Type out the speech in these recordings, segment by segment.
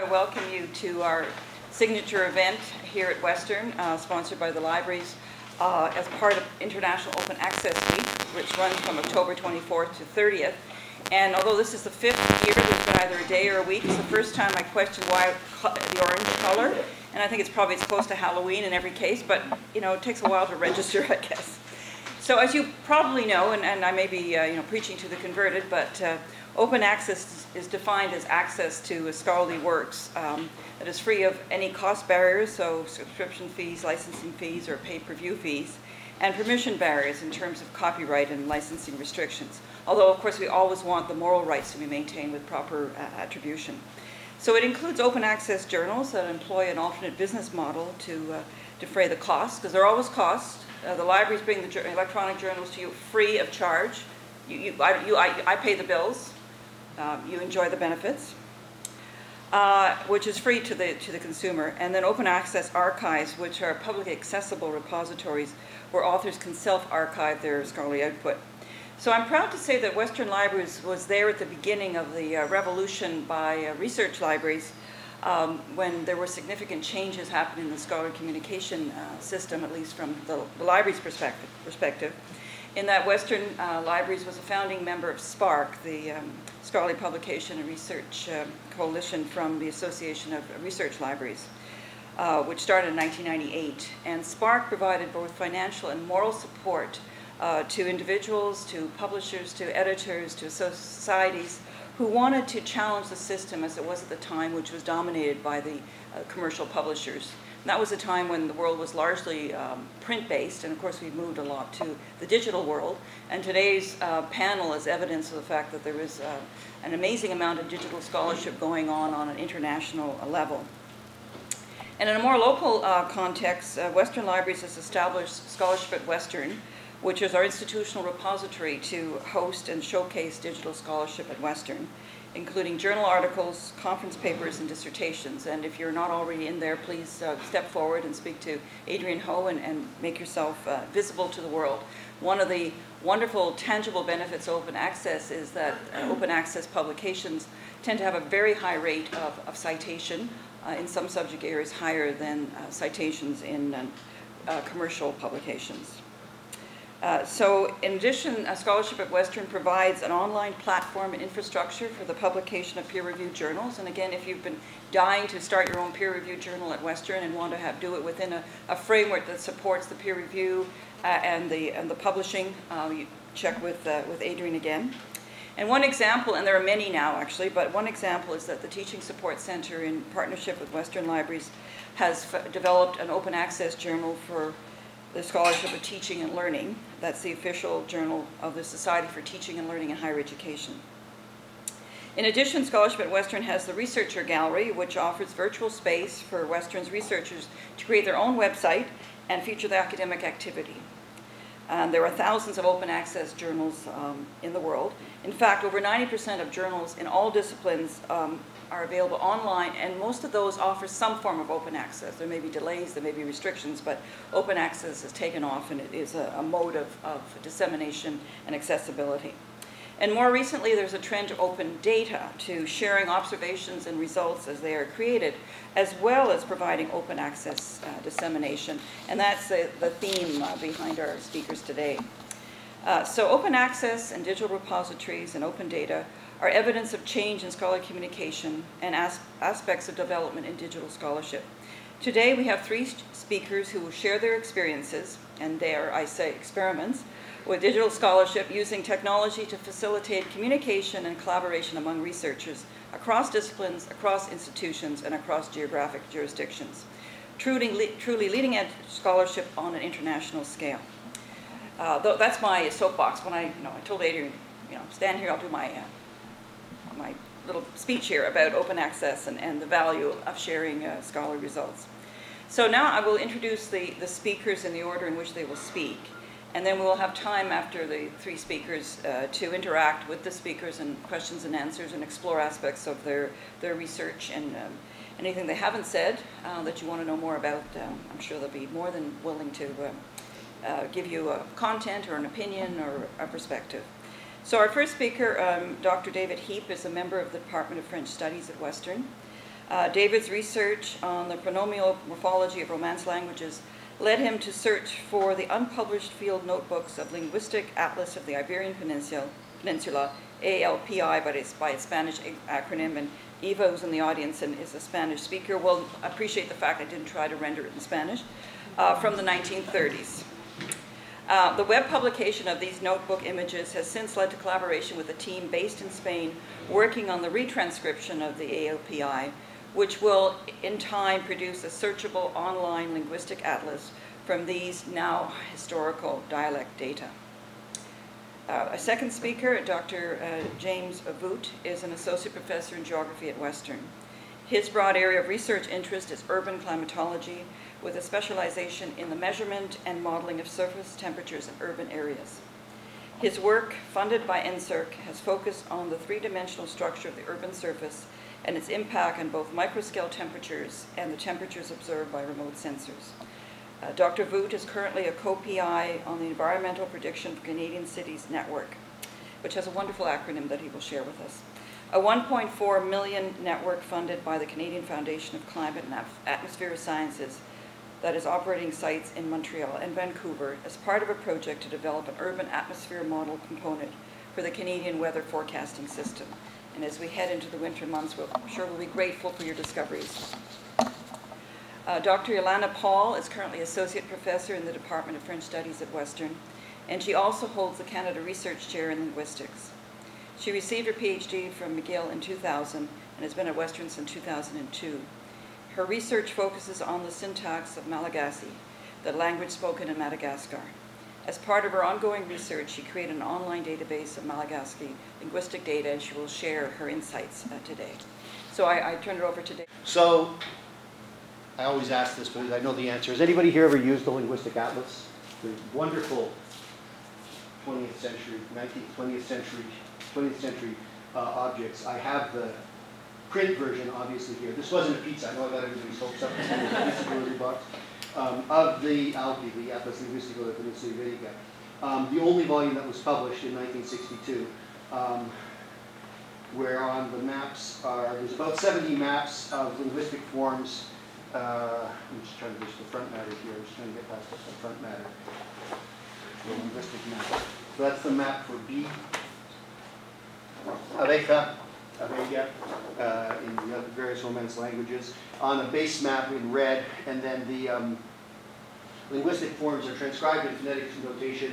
I welcome you to our signature event here at Western, sponsored by the libraries, as part of International Open Access Week, which runs from October 24th to 30th. And although this is the fifth year, there's been either a day or a week. It's the first time I questioned why the orange color, and I think it's close to Halloween in every case, but you know, it takes a while to register, I guess. So as you probably know, and I may be you know, preaching to the converted, but open access is defined as access to scholarly works that is free of any cost barriers, so subscription fees, licensing fees, or pay-per-view fees, and permission barriers in terms of copyright and licensing restrictions. Although, of course, we always want the moral rights to be maintained with proper attribution. So it includes open access journals that employ an alternate business model to defray the costs, because there are always costs. The libraries bring the electronic journals to you free of charge. I pay the bills. You enjoy the benefits, which is free to the consumer. And then open access archives, which are publicly accessible repositories where authors can self-archive their scholarly output. So I'm proud to say that Western Libraries was there at the beginning of the revolution by research libraries, when there were significant changes happening in the scholar communication system, at least from the library's perspective, in that Western Libraries was a founding member of SPARC, the Scholarly Publication and Research Coalition from the Association of Research Libraries, which started in 1998. And SPARC provided both financial and moral support to individuals, to publishers, to editors, to societies who wanted to challenge the system as it was at the time, which was dominated by the commercial publishers. And that was a time when the world was largely print-based, and of course we've moved a lot to the digital world. And today's panel is evidence of the fact that there is an amazing amount of digital scholarship going on an international level. And in a more local context, Western Libraries has established Scholarship at Western, which is our institutional repository to host and showcase digital scholarship at Western, including journal articles, conference papers, and dissertations. And if you're not already in there, please step forward and speak to Adrian Ho and make yourself visible to the world. One of the wonderful, tangible benefits of open access is that open access publications tend to have a very high rate of citation, in some subject areas higher than citations in commercial publications. So, in addition, Scholarship at Western provides an online platform and infrastructure for the publication of peer-reviewed journals. And again, if you've been dying to start your own peer-reviewed journal at Western and want to do it within a framework that supports the peer review and the publishing, you check with Adrian again. And one example, and there are many now actually, but one example is that the Teaching Support Center, in partnership with Western Libraries, has developed an open access journal for the Scholarship of Teaching and Learning. That's the official journal of the Society for Teaching and Learning in Higher Education. In addition, Scholarship at Western has the Researcher Gallery, which offers virtual space for Western's researchers to create their own website and feature the academic activity. There are thousands of open access journals in the world. In fact, over 90% of journals in all disciplines are available online, and most of those offer some form of open access. There may be delays, there may be restrictions, but open access has taken off, and it is a mode of dissemination and accessibility. And more recently, there's a trend to open data, to sharing observations and results as they are created, as well as providing open access dissemination. And that's the theme behind our speakers today. So open access and digital repositories and open data are evidence of change in scholarly communication and aspects of development in digital scholarship. Today, we have three speakers who will share their experiences, and dare I say experiments, with digital scholarship using technology to facilitate communication and collaboration among researchers across disciplines, across institutions, and across geographic jurisdictions. Truly leading-edge scholarship on an international scale. That's my soapbox. When I told Adrian, you know, stand here, I'll do my my little speech here about open access and the value of sharing scholarly results. So now I will introduce the speakers in the order in which they will speak. And then we'll have time after the three speakers to interact with the speakers and questions and answers and explore aspects of their research and anything they haven't said that you want to know more about. I'm sure they'll be more than willing to give you content or an opinion or a perspective. So our first speaker, Dr. David Heap, is a member of the Department of French Studies at Western. David's research on the pronomial morphology of Romance languages led him to search for the unpublished field notebooks of Linguistic Atlas of the Iberian Peninsula, ALPI, but it's by a Spanish acronym, and Eva, who's in the audience and is a Spanish speaker, will appreciate the fact I didn't try to render it in Spanish, from the 1930s. The web publication of these notebook images has since led to collaboration with a team based in Spain working on the retranscription of the ALPI, which will in time produce a searchable online linguistic atlas from these now historical dialect data. A second speaker, Dr. James Voogt, is an associate professor in geography at Western. His broad area of research interest is urban climatology, with a specialization in the measurement and modeling of surface temperatures in urban areas. His work, funded by NSERC, has focused on the three-dimensional structure of the urban surface and its impact on both microscale temperatures and the temperatures observed by remote sensors. Dr. Voogt is currently a co-PI on the Environmental Prediction for Canadian Cities Network, which has a wonderful acronym that he will share with us. A $1.4 million network funded by the Canadian Foundation for Climate and Atmospheric Sciences that is operating sites in Montreal and Vancouver as part of a project to develop an urban atmosphere model component for the Canadian weather forecasting system. And as we head into the winter months, I'm sure we'll be grateful for your discoveries. Dr. Ileana Paul is currently associate professor in the Department of French Studies at Western, and she also holds the Canada Research Chair in Linguistics. She received her PhD from McGill in 2000 and has been at Western since 2002. Her research focuses on the syntax of Malagasy, the language spoken in Madagascar. As part of her ongoing research, she created an online database of Malagasy linguistic data, and she will share her insights today. So I turn it over to David. So I always ask this because I know the answer. Has anybody here ever used the Linguistic Atlas? The wonderful 20th century objects. I have the print version, obviously, here. This wasn't a pizza. I know I got everybody's hopes up. This disability box. Of the ALPI, the Atlas Linguistico de Peninsula Iberica. The only volume that was published in 1962, where on the maps are, there's about 70 maps of linguistic forms. I'm just trying to reach the front matter here. I'm just trying to get past the front matter. The linguistic map. So that's the map for B. Abeja. In the various Romance languages, on a base map in red, and then the linguistic forms are transcribed in phonetic notation.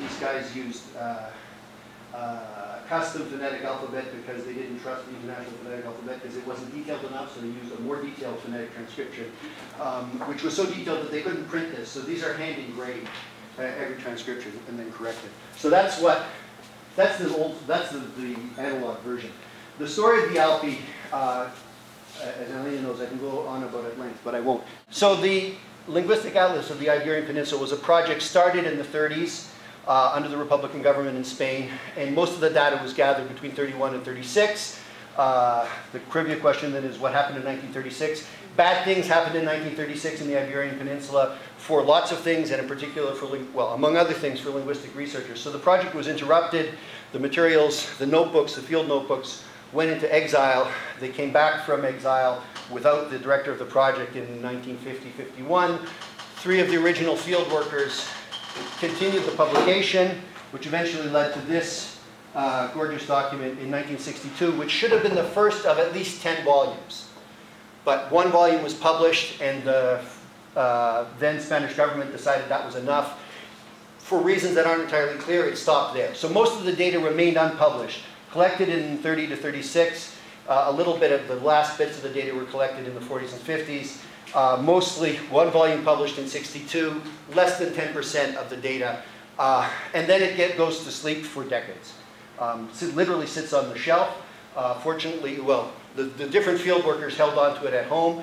These guys used custom phonetic alphabet because they didn't trust the international phonetic alphabet because it wasn't detailed enough, so they used a more detailed phonetic transcription, which was so detailed that they couldn't print this. So these are hand engraved, every transcription, and then corrected. So that's what, that's the analog version. The story of the ALPI, as Elena knows, I can go on about at length, but I won't. So the Linguistic Atlas of the Iberian Peninsula was a project started in the 30s under the Republican government in Spain, and most of the data was gathered between 31 and 36. The trivia question then is what happened in 1936. Bad things happened in 1936 in the Iberian Peninsula for lots of things, and in particular for, well, among other things, for linguistic researchers. So the project was interrupted. The materials, the notebooks, the field notebooks, went into exile. They came back from exile without the director of the project in 1950-51. Three of the original field workers continued the publication, which eventually led to this gorgeous document in 1962, which should have been the first of at least 10 volumes. But one volume was published, and the then Spanish government decided that was enough. For reasons that aren't entirely clear, it stopped there. So most of the data remained unpublished. Collected in 30 to 36. A little bit of the last bits of the data were collected in the 40s and 50s. Mostly one volume published in 62, less than 10% of the data. And then it goes to sleep for decades. It literally sits on the shelf. Fortunately, well, the different field workers held on to it at home.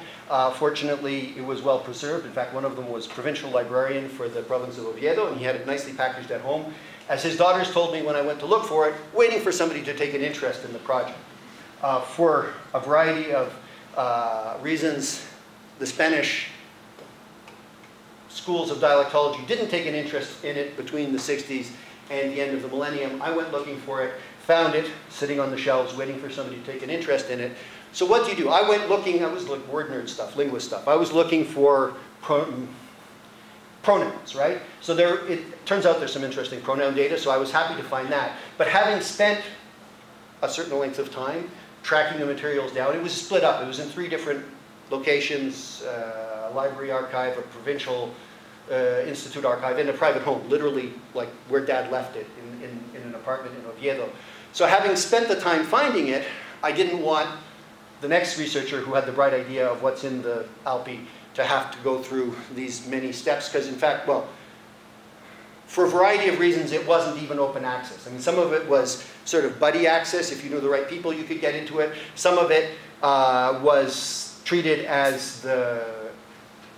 Fortunately, it was well preserved. In fact, one of them was provincial librarian for the province of Oviedo, and he had it nicely packaged at home. As his daughters told me when I went to look for it, waiting for somebody to take an interest in the project. For a variety of reasons, the Spanish schools of dialectology didn't take an interest in it between the 60s and the end of the millennium. I went looking for it, found it, sitting on the shelves, waiting for somebody to take an interest in it. So what do you do? I went looking, I was like word nerd stuff, linguist stuff. I was looking for pronouns, right? So there, it turns out there's some interesting pronoun data, so I was happy to find that. But having spent a certain length of time tracking the materials down, it was split up. It was in three different locations, a library archive, a provincial institute archive, and a private home, literally like where Dad left it, in an apartment in Oviedo. So having spent the time finding it, I didn't want the next researcher who had the bright idea of what's in the Alpi to have to go through these many steps, because in fact, well, for a variety of reasons, it wasn't even open access. I mean, some of it was sort of buddy access. If you knew the right people, you could get into it. Some of it was treated as the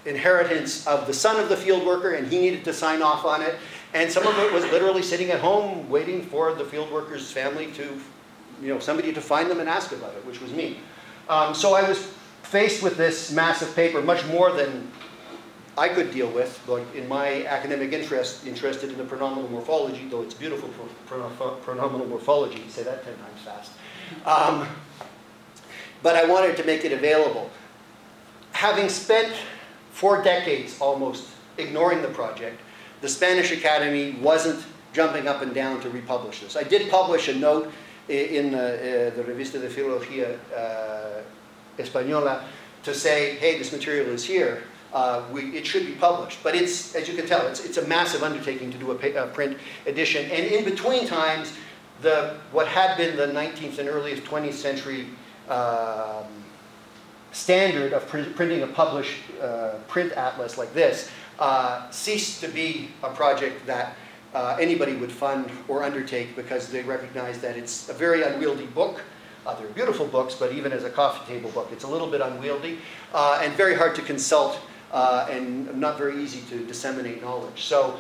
inheritance of the son of the field worker, and he needed to sign off on it. And some of it was literally sitting at home waiting for the field worker's family to, you know, somebody to find them and ask about it, which was me. So I was faced with this massive paper, much more than I could deal with, like in my academic interest, interested in the pronominal morphology, though it's beautiful pronominal morphology. You say that 10 times fast. But I wanted to make it available. Having spent 4 decades almost ignoring the project, the Spanish Academy wasn't jumping up and down to republish this. I did publish a note in the Revista de Filología Española to say, hey, this material is here. It should be published. But it's, as you can tell, it's a massive undertaking to do a print edition. And in between times, what had been the 19th and earliest 20th century standard of printing a published print atlas like this ceased to be a project that anybody would fund or undertake, because they recognize that it's a very unwieldy book. They're beautiful books, but even as a coffee table book, it's a little bit unwieldy and very hard to consult and not very easy to disseminate knowledge. So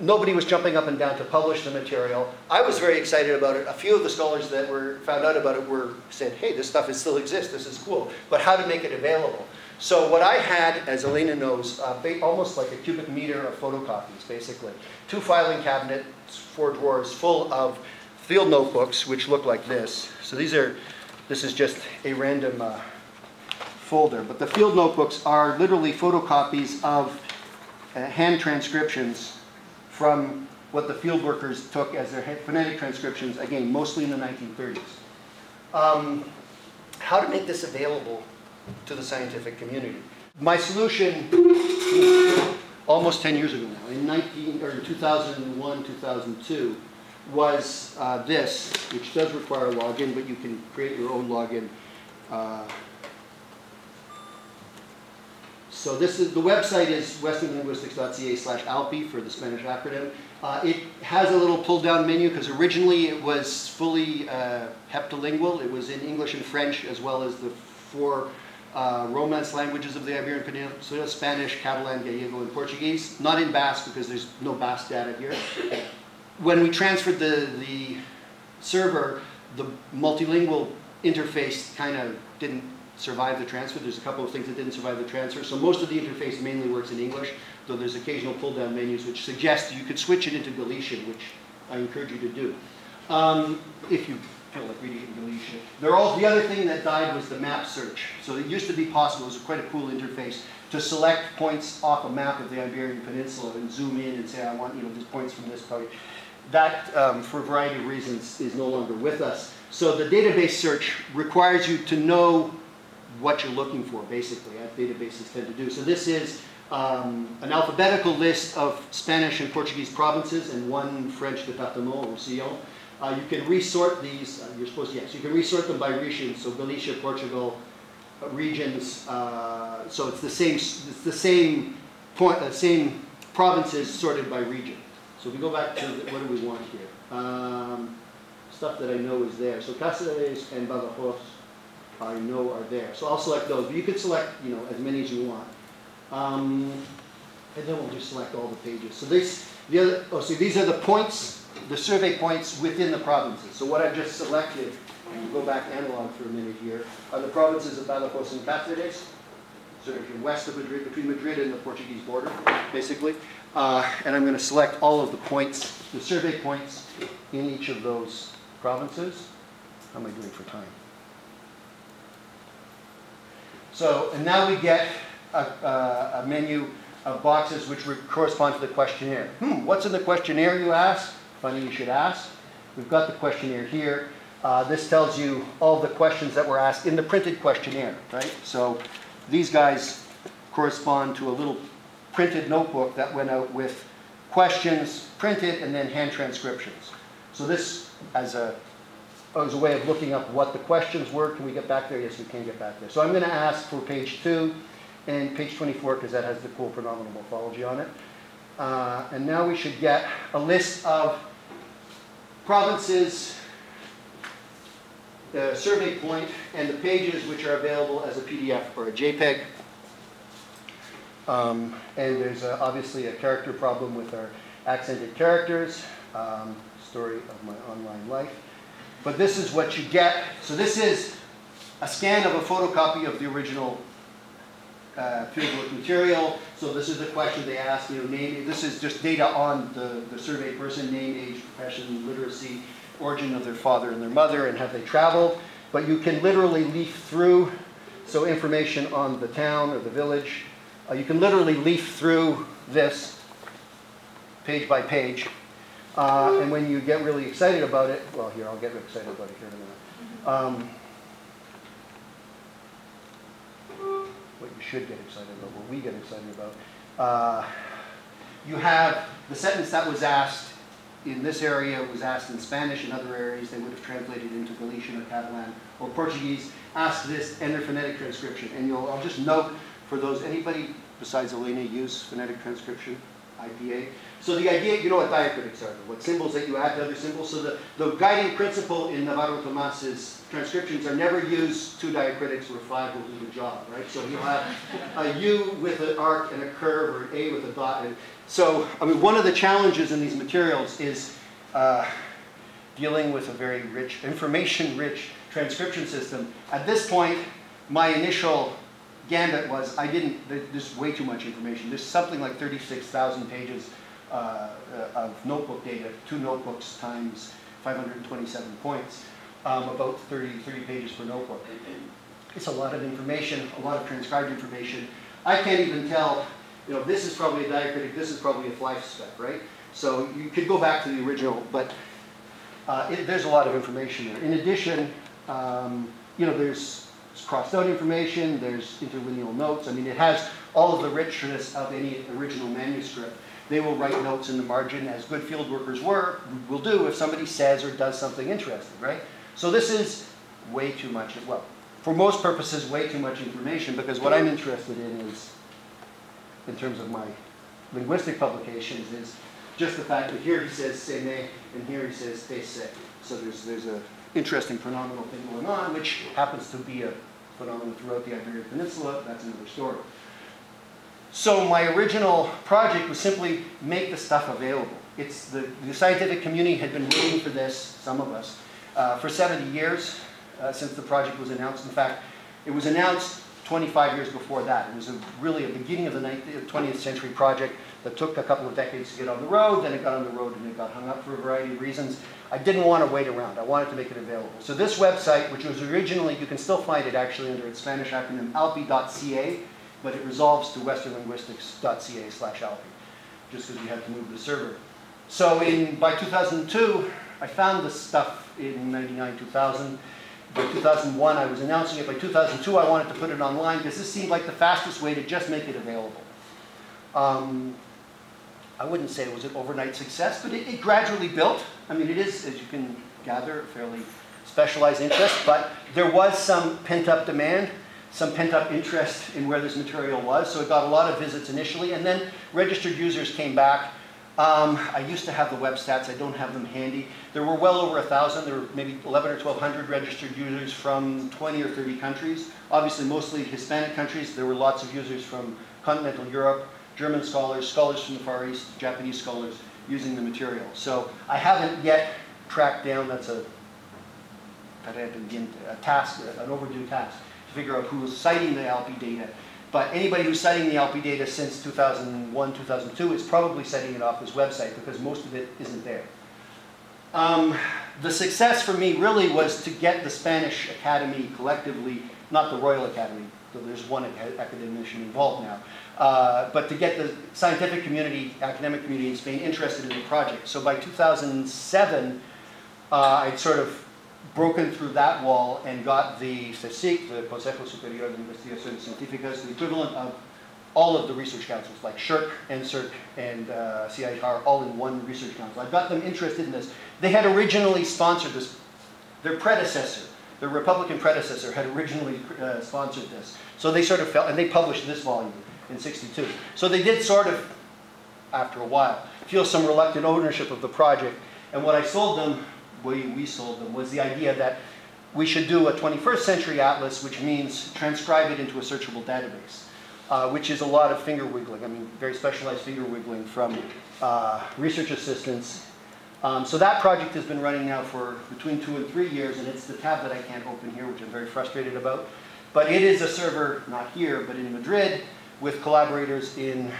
nobody was jumping up and down to publish the material. I was very excited about it. A few of the scholars that found out about it said, hey, this stuff still exists, this is cool, but how to make it available. So what I had, as Ileana knows, almost like a cubic meter of photocopies, basically. 2 filing cabinets, 4 drawers full of field notebooks, which look like this. So these are, this is just a random folder, but the field notebooks are literally photocopies of hand transcriptions from what the field workers took as their phonetic transcriptions, again, mostly in the 1930s. How to make this available to the scientific community. My solution, almost 10 years ago now, in 2001, 2002, was this, which does require a login, but you can create your own login. So this is, the website is westernlinguistics.ca/alpi for the Spanish acronym. It has a little pull-down menu because originally it was fully heptalingual. It was in English and French, as well as the 4 Romance languages of the Iberian Peninsula: Spanish, Catalan, Gallego, and Portuguese. Not in Basque because there's no Basque data here. When we transferred the server, the multilingual interface kind of didn't survive the transfer. There's a couple of things that didn't survive the transfer. So most of the interface mainly works in English, though there's occasional pull-down menus which suggest you could switch it into Galician, which I encourage you to do. If you feel like reading it in Galician. The other thing that died was the map search. So it used to be possible, it was quite a cool interface, to select points off a map of the Iberian Peninsula and zoom in and say, I want, you know, these points from this point. That, for a variety of reasons, is no longer with us. So the database search requires you to know what you're looking for, basically, as databases tend to do. So this is an alphabetical list of Spanish and Portuguese provinces and 1 French département or region. You can resort these, you're supposed to, yes, you can resort them by region, so Galicia, Portugal, regions, so it's the same point, same provinces sorted by region. So we go back to what do we want here? Stuff that I know is there. So Cáceres and Badajoz, I know are there. So I'll select those. But you could select, you know, as many as you want. And then we'll just select all the pages. So these are the points, the survey points within the provinces. So what I've just selected, and we'll go back analog for a minute here, are the provinces of Badajoz and Cáceres, sort of west of Madrid, between Madrid and the Portuguese border, basically. And I'm going to select all of the points, the survey points in each of those provinces. How am I doing for time? So, and now we get a menu of boxes which correspond to the questionnaire. What's in the questionnaire, you ask? Funny you should ask. We've got the questionnaire here. This tells you all the questions that were asked in the printed questionnaire, right? So these guys correspond to a little printed notebook that went out with questions printed and then hand transcriptions. So this, as a way of looking up what the questions were. Can we get back there? Yes, we can get back there. So I'm going to ask for page 2 and page 24 because that has the cool phenomenal morphology on it. And now we should get a list of provinces, the survey point, and the pages which are available as a PDF or a JPEG. And there's obviously a character problem with our accented characters. Story of my online life. But this is what you get. So this is a scan of a photocopy of the original fieldwork material. So this is the question they asked. You know, name. This is just data on the survey person: name, age, profession, literacy, origin of their father and their mother, and have they traveled. But you can literally leaf through. So information on the town or the village. You can literally leaf through this page by page. And when you get really excited about it, well, here, I'll get excited about it here in a minute. What you should get excited about, what we get excited about. You have the sentence that was asked in this area was asked in Spanish. In other areas, they would have translated into Galician or Catalan or Portuguese. Ask this and their phonetic transcription. And I'll just note for those, anybody besides Ileana use phonetic transcription? IPA. So the idea, you know what diacritics are, what symbols that you add to other symbols. So the guiding principle in Navarro Tomas's transcriptions are never use 2 diacritics or 5 will do the job, right? So you'll have a U with an arc and a curve or an A with a dot. And so, I mean, one of the challenges in these materials is dealing with a very rich, information-rich transcription system. At this point, my initial gambit was there's way too much information. There's something like 36,000 pages of notebook data, 2 notebooks times 527 points, about 30 pages per notebook. It's a lot of information, a lot of transcribed information. I can't even tell, you know, this is probably a diacritic, this is probably a fly speck, right? So you could go back to the original, but there's a lot of information there. In addition, you know, there's crossed out information, there's interlineal notes. I mean, it has all of the richness of any original manuscript. They will write notes in the margin, as good field workers will do if somebody says or does something interesting, right? So this is way too much, well, for most purposes, way too much information, because what I'm interested in is, in terms of my linguistic publications, is just the fact that here he says se me, and here he says te se. So there's a interesting phenomenal thing going on, which happens to be a phenomenon throughout the Iberian Peninsula. That's another story. So my original project was simply make the stuff available. It's the scientific community had been waiting for this, some of us, for 70 years since the project was announced. In fact, it was announced 25 years before that. It was really a beginning of the 20th century project that took a couple of decades to get on the road. Then it got on the road and it got hung up for a variety of reasons. I didn't want to wait around. I wanted to make it available. So this website, which was originally, you can still find it actually under its Spanish acronym alpi.ca, but it resolves to westernlinguistics.ca/alpi, just because we had to move the server. So by 2002, I found this stuff in 99, 2000. By 2001, I was announcing it. By 2002, I wanted to put it online because this seemed like the fastest way to just make it available. I wouldn't say it was an overnight success, but it gradually built. I mean, it is, as you can gather, a fairly specialized interest, but there was some pent-up demand, some pent-up interest in where this material was, so it got a lot of visits initially, and then registered users came back. I used to have the web stats. I don't have them handy. There were well over 1,000. There were maybe 11 or 1,200 registered users from 20 or 30 countries, obviously mostly Hispanic countries. There were lots of users from continental Europe, German scholars, scholars from the Far East, Japanese scholars using the material. So I haven't yet tracked down, that's a task, an overdue task, to figure out who's citing the ALPI data. But anybody who's citing the ALPI data since 2001, 2002 is probably citing it off this website because most of it isn't there. The success for me really was to get the Spanish Academy collectively, not the Royal Academy, though there's one academician involved now, but to get the scientific community, academic community in Spain interested in the project. So by 2007, I'd sort of broken through that wall and got the CSIC, the Consejo Superior de Investigaciones Científicas, the equivalent of all of the research councils, like SSHRC, NSERC, and CIHR, all in one research council. I got them interested in this. They had originally sponsored this. Their predecessor, the Republican predecessor, had originally sponsored this. So they sort of felt, and they published this volume in '62. So they did sort of, after a while, feel some reluctant ownership of the project. And what I sold them, we sold them, was the idea that we should do a 21st century atlas, which means transcribe it into a searchable database, which is a lot of finger wiggling. I mean, very specialized finger wiggling from research assistants. So that project has been running now for between 2 and 3 years, and it's the tab that I can't open here, which I'm very frustrated about. But it is a server, not here, but in Madrid, with collaborators in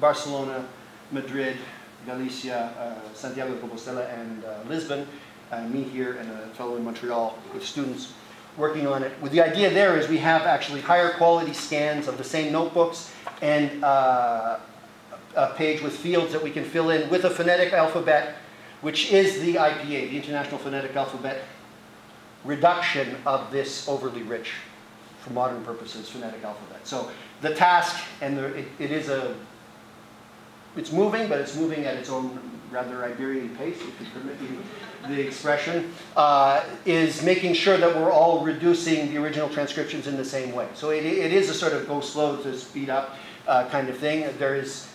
Barcelona, Madrid, Galicia, Santiago de Compostela, and Lisbon, and me here, and a fellow in Montreal with students working on it. Well, the idea there is we have actually higher quality scans of the same notebooks and a page with fields that we can fill in with a phonetic alphabet, which is the IPA, the International Phonetic Alphabet reduction of this overly rich, for modern purposes, phonetic alphabet. So the task, and it's moving, but it's moving at its own rather Iberian pace, if you permit me the expression, is making sure that we're all reducing the original transcriptions in the same way. So it is a sort of go slow to speed up kind of thing. There is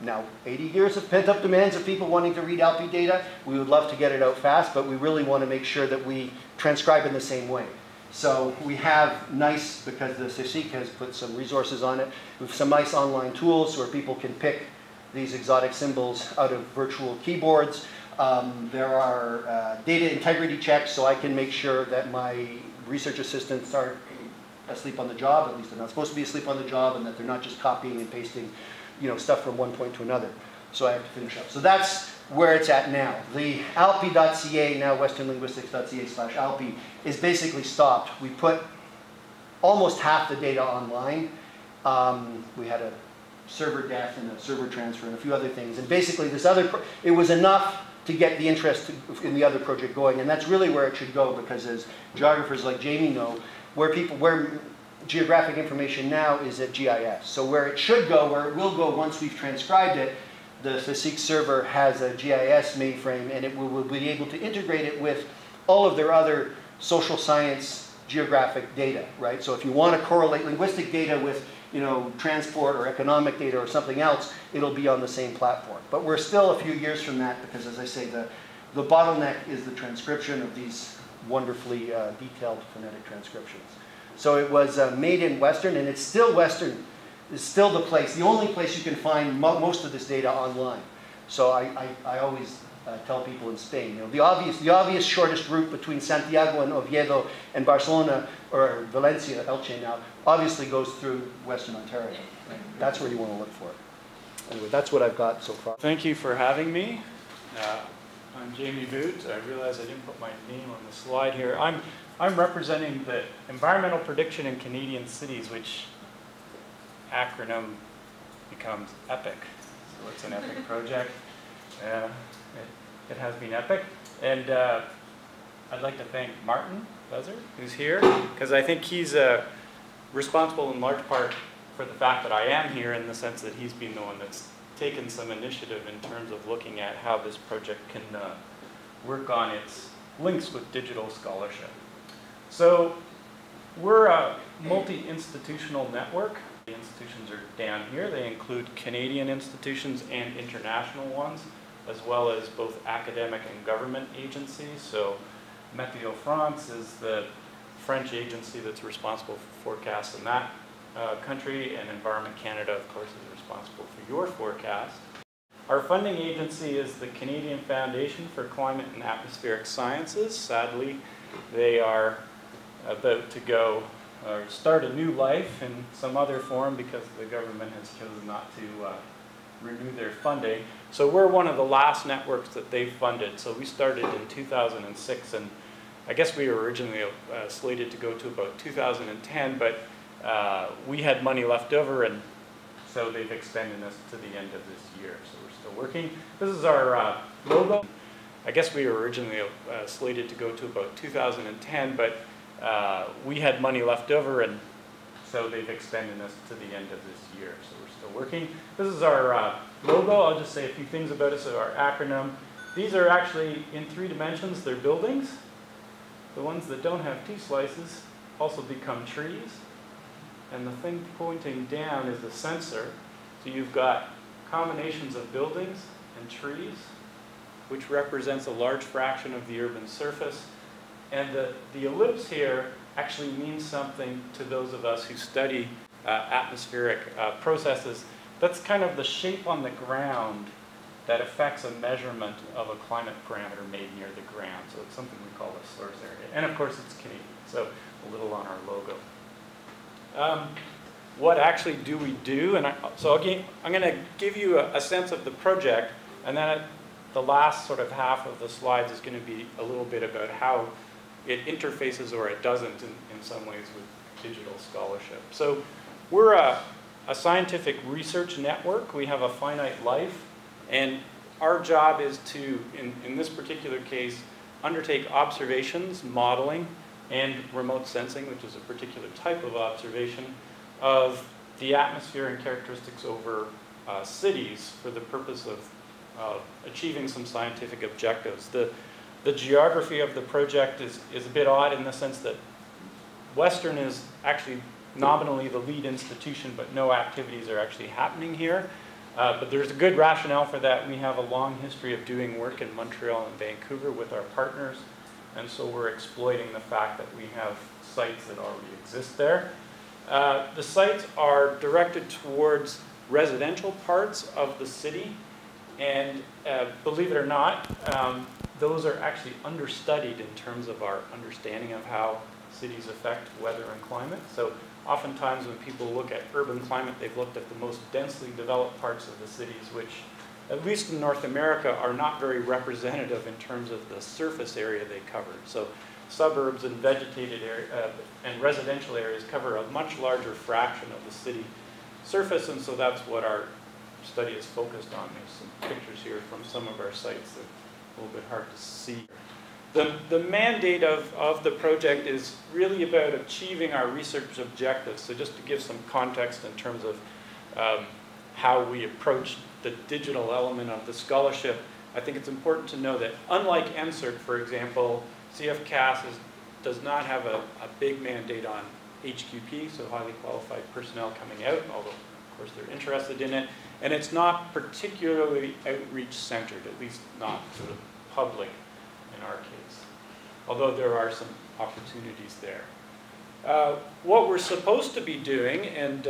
now 80 years of pent-up demands of people wanting to read ALPI data. We would love to get it out fast, but we really want to make sure that we transcribe in the same way. So we have nice, because the CSIC has put some resources on it, we have some nice online tools where people can pick these exotic symbols out of virtual keyboards. There are data integrity checks, so I can make sure that my research assistants aren't asleep on the job, at least they're not supposed to be asleep on the job, and that they're not just copying and pasting, you know, stuff from one point to another. So I have to finish up. So that's where it's at now. The alpi.ca, now westernlinguistics.ca/alpi, is basically stopped. We put almost half the data online. We had a server death and a server transfer and a few other things. And basically this other, it was enough to get the interest in the other project going. And that's really where it should go, because as geographers like Jamie know, where geographic information now is at GIS. So where it should go, where it will go once we've transcribed it, the CSIC server has a GIS mainframe, and it will be able to integrate it with all of their other social science geographic data, right? So if you want to correlate linguistic data with, you know, transport or economic data or something else, it'll be on the same platform. But we're still a few years from that, because as I say, the bottleneck is the transcription of these wonderfully detailed phonetic transcriptions. So it was made in Western, and it's still Western. It's still the place, the only place you can find most of this data online. So I always tell people in Spain, you know, the obvious shortest route between Santiago and Oviedo and Barcelona, or Valencia, Elche now, obviously goes through Western Ontario. Right? That's where you want to look for it. Anyway, that's what I've got so far. Thank you for having me. I'm Jamie Voogt. I realize I didn't put my name on the slide here. I'm representing the Environmental Prediction in Canadian Cities, which acronym becomes EPIC. So it's an EPIC project. It has been EPIC. And I'd like to thank Martin Lezzard, who's here, because I think he's responsible in large part for the fact that I am here, in the sense that he's been the one that's taken some initiative in terms of looking at how this project can work on its links with digital scholarship. So we're a multi-institutional network. The institutions are down here. They include Canadian institutions and international ones, as well as both academic and government agencies. So Météo France is the French agency that's responsible for forecasts in that country, and Environment Canada, of course, is responsible for your forecast. Our funding agency is the Canadian Foundation for Climate and Atmospheric Sciences. Sadly, they are about to go or start a new life in some other form, because the government has chosen not to renew their funding. So we're one of the last networks that they've funded. So we started in 2006, and I guess we were originally slated to go to about 2010, but we had money left over, and so they've extended us to the end of this year, so we're still working. This is our logo. I guess we were originally slated to go to about 2010, but we had money left over, and so they've extended us to the end of this year, so we're still working. This is our logo. I'll just say a few things about it. So our acronym. These are actually in 3 dimensions. They're buildings. The ones that don't have T-slices also become trees. And the thing pointing down is the sensor. So you've got combinations of buildings and trees, which represents a large fraction of the urban surface. And the ellipse here actually means something to those of us who study atmospheric processes. That's kind of the shape on the ground that affects a measurement of a climate parameter made near the ground. So it's something we call the source area. And of course, it's Canadian, so a little on our logo. What actually do we do? And I'm going to give you a sense of the project, and then the last sort of half of the slides is going to be a little bit about how it interfaces, or it doesn't in some ways, with digital scholarship. So we're a scientific research network. We have a finite life, and our job is to, in this particular case, undertake observations, modeling, and remote sensing, which is a particular type of observation, of the atmosphere and characteristics over cities for the purpose of achieving some scientific objectives. The geography of the project is a bit odd in the sense that Western is actually nominally the lead institution, but no activities are actually happening here. But there's a good rationale for that. We have a long history of doing work in Montreal and Vancouver with our partners. And so we're exploiting the fact that we have sites that already exist there. The sites are directed towards residential parts of the city. And believe it or not, those are actually understudied in terms of our understanding of how cities affect weather and climate. So oftentimes when people look at urban climate, they've looked at the most densely developed parts of the cities, which at least in North America are not very representative in terms of the surface area they cover. So suburbs and vegetated area, and residential areas cover a much larger fraction of the city surface, and so that's what our study is focused on. There's some pictures here from some of our sites that are a little bit hard to see. The mandate of the project is really about achieving our research objectives. So just to give some context in terms of how we approach the digital element of the scholarship, I think it's important to know that unlike NSERC, for example, CFCAS does not have a big mandate on HQP, so highly qualified personnel coming out, although of course they're interested in it, and it's not particularly outreach centered, at least not to the public in our case, although there are some opportunities there. What we're supposed to be doing, and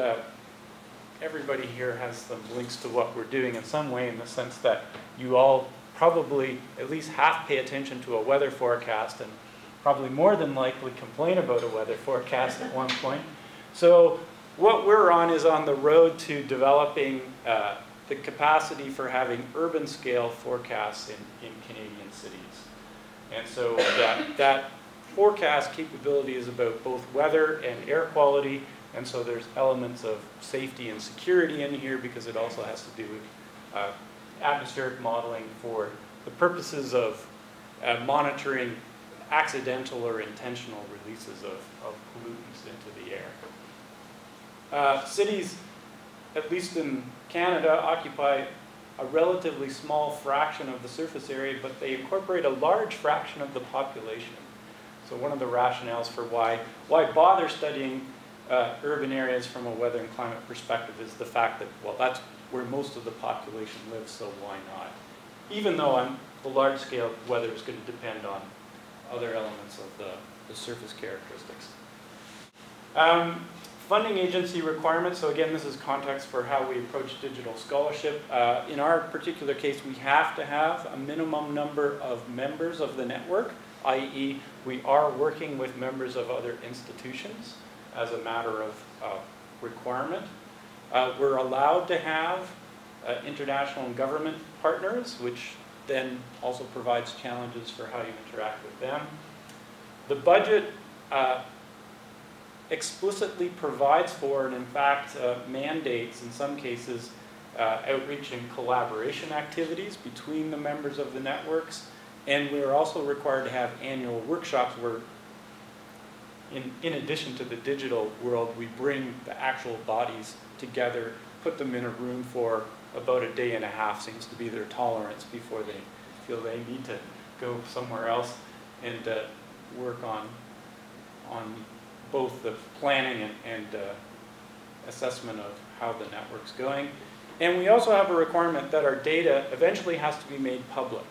everybody here has some links to what we're doing in some way, in the sense that you all probably at least half pay attention to a weather forecast and probably more than likely complain about a weather forecast at one point. So what we're on is on the road to developing the capacity for having urban scale forecasts in Canadian cities. And so that forecast capability is about both weather and air quality. And so there's elements of safety and security in here, because it also has to do with atmospheric modeling for the purposes of monitoring accidental or intentional releases of pollutants into the air. Cities, at least in Canada, occupy a relatively small fraction of the surface area, but they incorporate a large fraction of the population. So one of the rationales for why bother studying urban areas from a weather and climate perspective is the fact that, well, that's where most of the population lives, so why not? Even though the large-scale weather is going to depend on other elements of the surface characteristics. Funding agency requirements. So again, this is context for how we approach digital scholarship. In our particular case, we have to have a minimum number of members of the network, i.e. we are working with members of other institutions as a matter of requirement. We're allowed to have international and government partners, which then also provides challenges for how you interact with them. The budget explicitly provides for and in fact mandates in some cases outreach and collaboration activities between the members of the networks, and we're also required to have annual workshops where in addition to the digital world, we bring the actual bodies together, put them in a room for about a day and a half, seems to be their tolerance before they feel they need to go somewhere else and work on both the planning and assessment of how the network's going. And we also have a requirement that our data eventually has to be made public.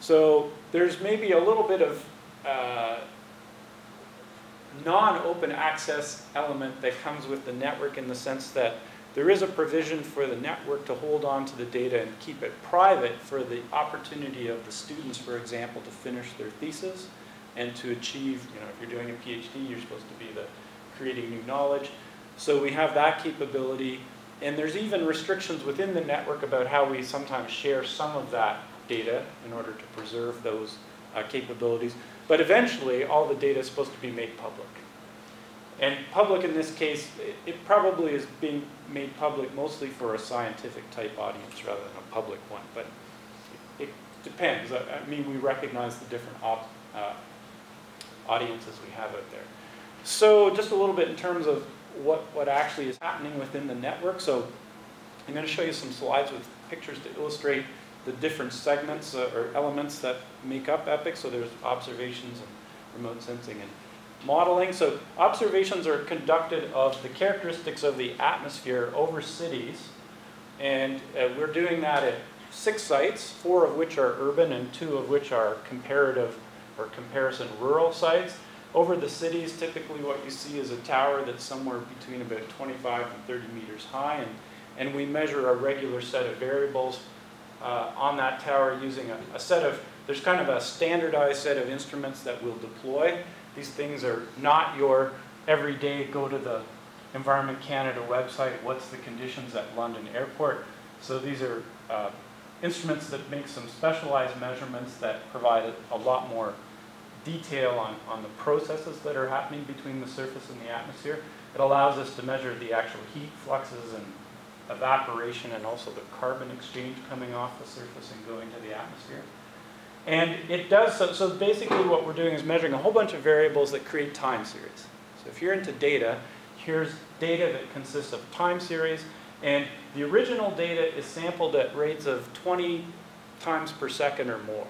So there's maybe a little bit of non-open access element that comes with the network in the sense that there is a provision for the network to hold on to the data and keep it private for the opportunity of the students, for example, to finish their thesis and to achieve, you know, if you're doing a PhD, you're supposed to be creating new knowledge. So we have that capability, and there's even restrictions within the network about how we sometimes share some of that data in order to preserve those capabilities. But eventually, all the data is supposed to be made public. And public in this case, it probably is being made public mostly for a scientific type audience rather than a public one, but it depends. I mean, we recognize the different audiences we have out there. So just a little bit in terms of what actually is happening within the network. So I'm going to show you some slides with pictures to illustrate the different segments or elements that make up EPIC. So there's observations and remote sensing and modeling. So observations are conducted of the characteristics of the atmosphere over cities, and we're doing that at 6 sites, 4 of which are urban and 2 of which are comparative or comparison rural sites. Over the cities, typically what you see is a tower that's somewhere between about 25 and 30 meters high, and we measure a regular set of variables on that tower using a set of, there's kind of a standardized set of instruments that we'll deploy. These things are not your everyday go to the Environment Canada website, what's the conditions at London Airport. So these are instruments that make some specialized measurements that provide a lot more detail on the processes that are happening between the surface and the atmosphere. It allows us to measure the actual heat fluxes and evaporation and also the carbon exchange coming off the surface and going to the atmosphere. And it does, so basically what we're doing is measuring a whole bunch of variables that create time series. So if you're into data, here's data that consists of time series, and the original data is sampled at rates of 20 times per second or more.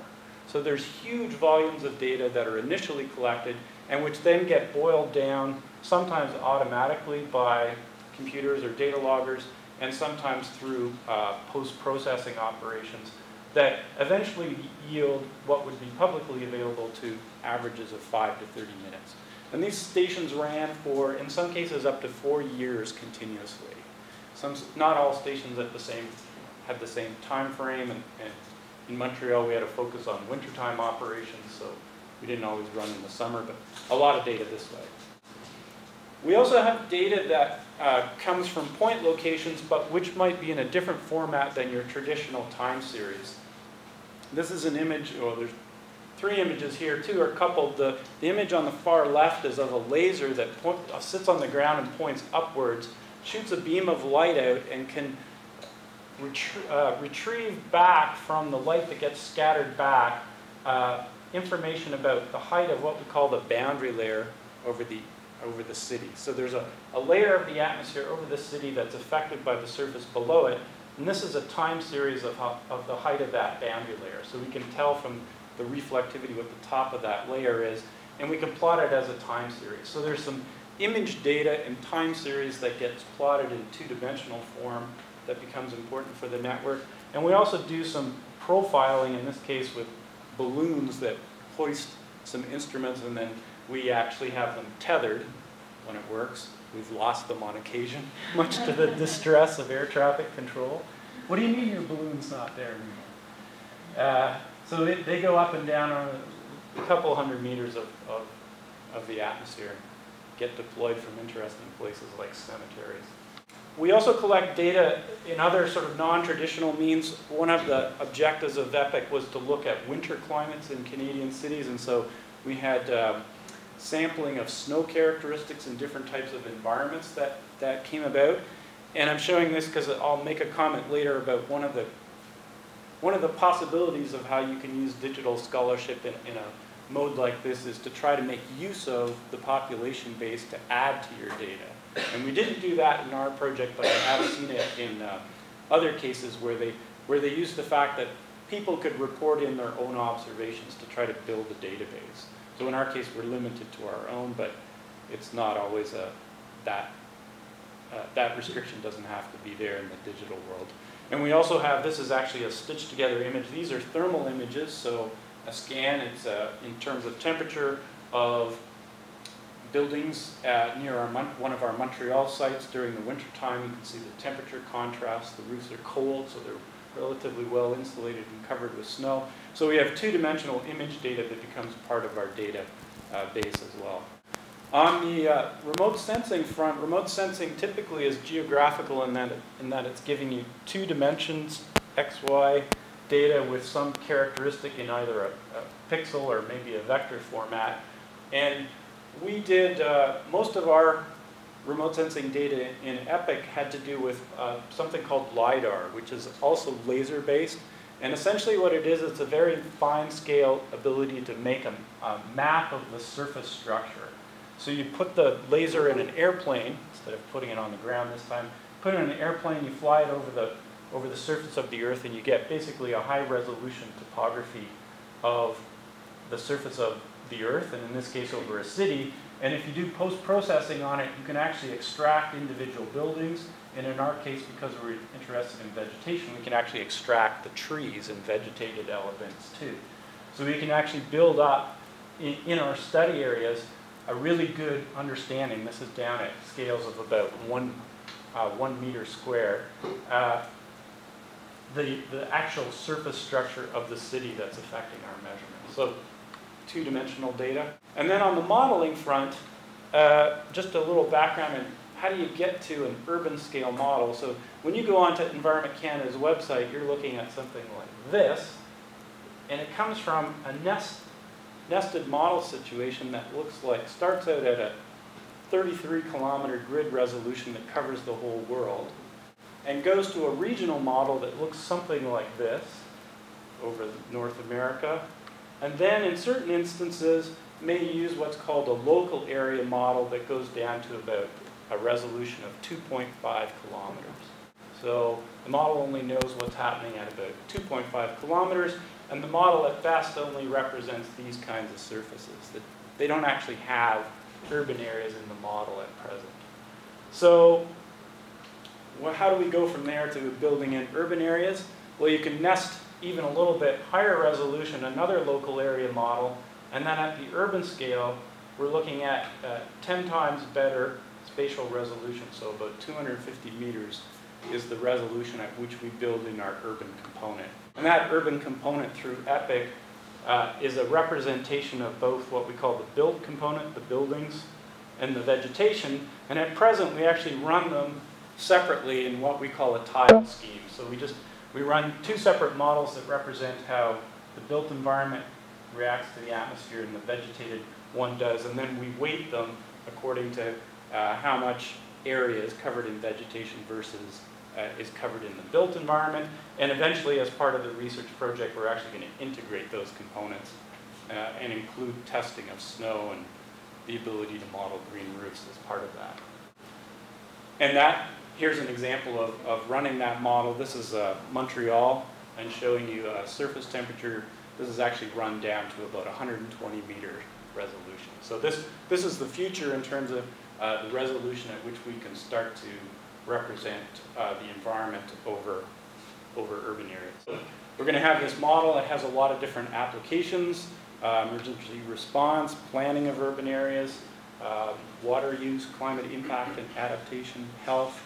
So there's huge volumes of data that are initially collected and which then get boiled down sometimes automatically by computers or data loggers and sometimes through post-processing operations that eventually yield what would be publicly available to averages of 5 to 30 minutes. And these stations ran for, in some cases, up to 4 years continuously. Not all stations had the same time frame, and in Montreal we had a focus on wintertime operations, so we didn't always run in the summer, but a lot of data this way. We also have data that comes from point locations, but which might be in a different format than your traditional time series. This is an image, or there's 3 images here, 2 are coupled. The image on the far left is of a laser that sits on the ground and points upwards, shoots a beam of light out, and can retrieve back from the light that gets scattered back information about the height of what we call the boundary layer over the city. So there's a layer of the atmosphere over the city that's affected by the surface below it, and this is a time series of the height of that boundary layer. So we can tell from the reflectivity what the top of that layer is, and we can plot it as a time series. So there's some image data and time series that gets plotted in 2-dimensional form that becomes important for the network. And we also do some profiling, in this case with balloons that hoist some instruments, and then we actually have them tethered when it works. We've lost them on occasion, much to the distress of air traffic control. What do you mean your balloon's not there anymore? So they go up and down on a couple hundred meters of the atmosphere, get deployed from interesting places like cemeteries. We also collect data in other sort of non-traditional means. One of the objectives of EPIC was to look at winter climates in Canadian cities, and so we had sampling of snow characteristics in different types of environments that came about. And I'm showing this because I'll make a comment later about one of the possibilities of how you can use digital scholarship in a mode like this is to try to make use of the population base to add to your data. And we didn't do that in our project, but I have seen it in other cases where they use the fact that people could report in their own observations to try to build a database. So in our case, we're limited to our own, but it's not always that restriction doesn't have to be there in the digital world. And we also have, this is actually a stitched together image. These are thermal images, so a scan, it's in terms of temperature of buildings near one of our Montreal sites during the winter time. You can see the temperature contrast. The roofs are cold, so they're relatively well insulated and covered with snow. So we have two-dimensional image data that becomes part of our data base as well. On the remote sensing front, remote sensing typically is geographical in that it's giving you two dimensions, XY data with some characteristic in either a pixel or maybe a vector format. And we did, most of our remote sensing data in EPIC had to do with something called LIDAR, which is also laser-based. And essentially what it is, it's a very fine-scale ability to make a map of the surface structure. So you put the laser in an airplane, instead of putting it on the ground this time, put it in an airplane, you fly it over the surface of the Earth, and you get basically a high-resolution topography of the surface of the Earth, and in this case over a city. And if you do post-processing on it, you can actually extract individual buildings. And in our case, because we're interested in vegetation, we can actually extract the trees and vegetated elements too. So we can actually build up, in our study areas, a really good understanding. This is down at scales of about 1 meter square. The actual surface structure of the city that's affecting our measurements. So two-dimensional data. And then on the modeling front, just a little background on how do you get to an urban scale model. So when you go onto Environment Canada's website, you're looking at something like this, and it comes from a nested model situation that looks like, starts out at a 33-kilometer grid resolution that covers the whole world, and goes to a regional model that looks something like this over North America, and then in certain instances may use what's called a local area model that goes down to about a resolution of 2.5 kilometers. So the model only knows what's happening at about 2.5 kilometers, and the model at best only represents these kinds of surfaces. They don't actually have urban areas in the model at present. So how do we go from there to building in urban areas? Well, you can nest even a little bit higher resolution, another local area model, and then at the urban scale, we're looking at 10 times better spatial resolution, so about 250 meters is the resolution at which we build in our urban component. And that urban component through EPIC is a representation of both what we call the built component, the buildings, and the vegetation. And at present, we actually run them separately in what we call a tile scheme. So we run two separate models that represent how the built environment reacts to the atmosphere and the vegetated one does. And then we weight them according to how much area is covered in vegetation versus is covered in the built environment. And eventually, as part of the research project, we're actually going to integrate those components and include testing of snow and the ability to model green roofs as part of that. And that, here's an example of running that model. This is Montreal, and showing you surface temperature. This is actually run down to about 120-meter resolution. So this is the future in terms of the resolution at which we can start to represent the environment over urban areas. So we're going to have this model. It has a lot of different applications: emergency response, planning of urban areas, water use, climate impact and adaptation, health.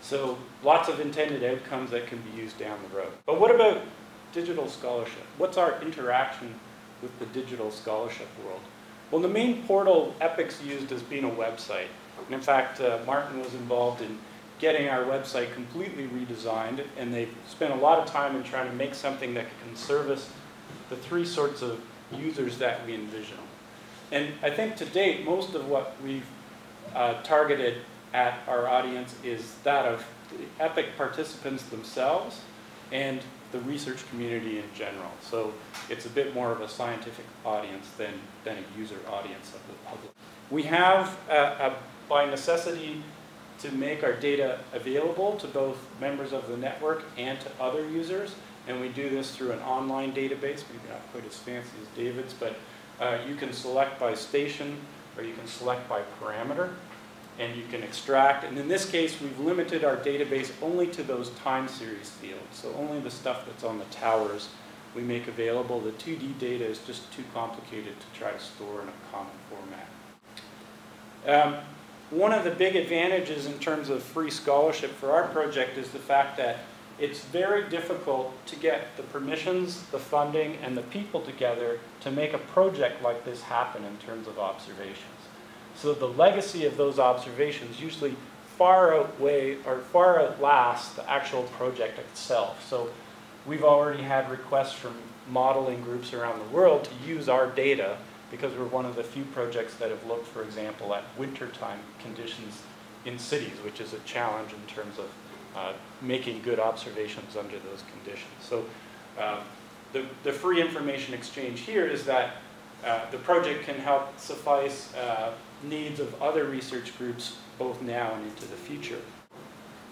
So lots of intended outcomes that can be used down the road. But what about digital scholarship? What's our interaction with the digital scholarship world? Well, the main portal EPIC's used as being a website. And in fact, Martin was involved in getting our website completely redesigned, and they've spent a lot of time in trying to make something that can service the three sorts of users that we envision. And I think to date, most of what we've targeted at our audience is that of the EPIC participants themselves and the research community in general. So it's a bit more of a scientific audience than a user audience of the public. We have, by necessity, to make our data available to both members of the network and to other users. And we do this through an online database, maybe not quite as fancy as David's, but you can select by station or you can select by parameter and you can extract. And in this case, we've limited our database only to those time series fields. So only the stuff that's on the towers we make available. The 2D data is just too complicated to try to store in a common format. One of the big advantages in terms of free scholarship for our project is the fact that it's very difficult to get the permissions, the funding, and the people together to make a project like this happen in terms of observations. So the legacy of those observations usually far outlasts the actual project itself. So we've already had requests from modeling groups around the world to use our data because we're one of the few projects that have looked, for example, at wintertime conditions in cities, which is a challenge in terms of making good observations under those conditions. So the free information exchange here is that the project can help suffice needs of other research groups both now and into the future.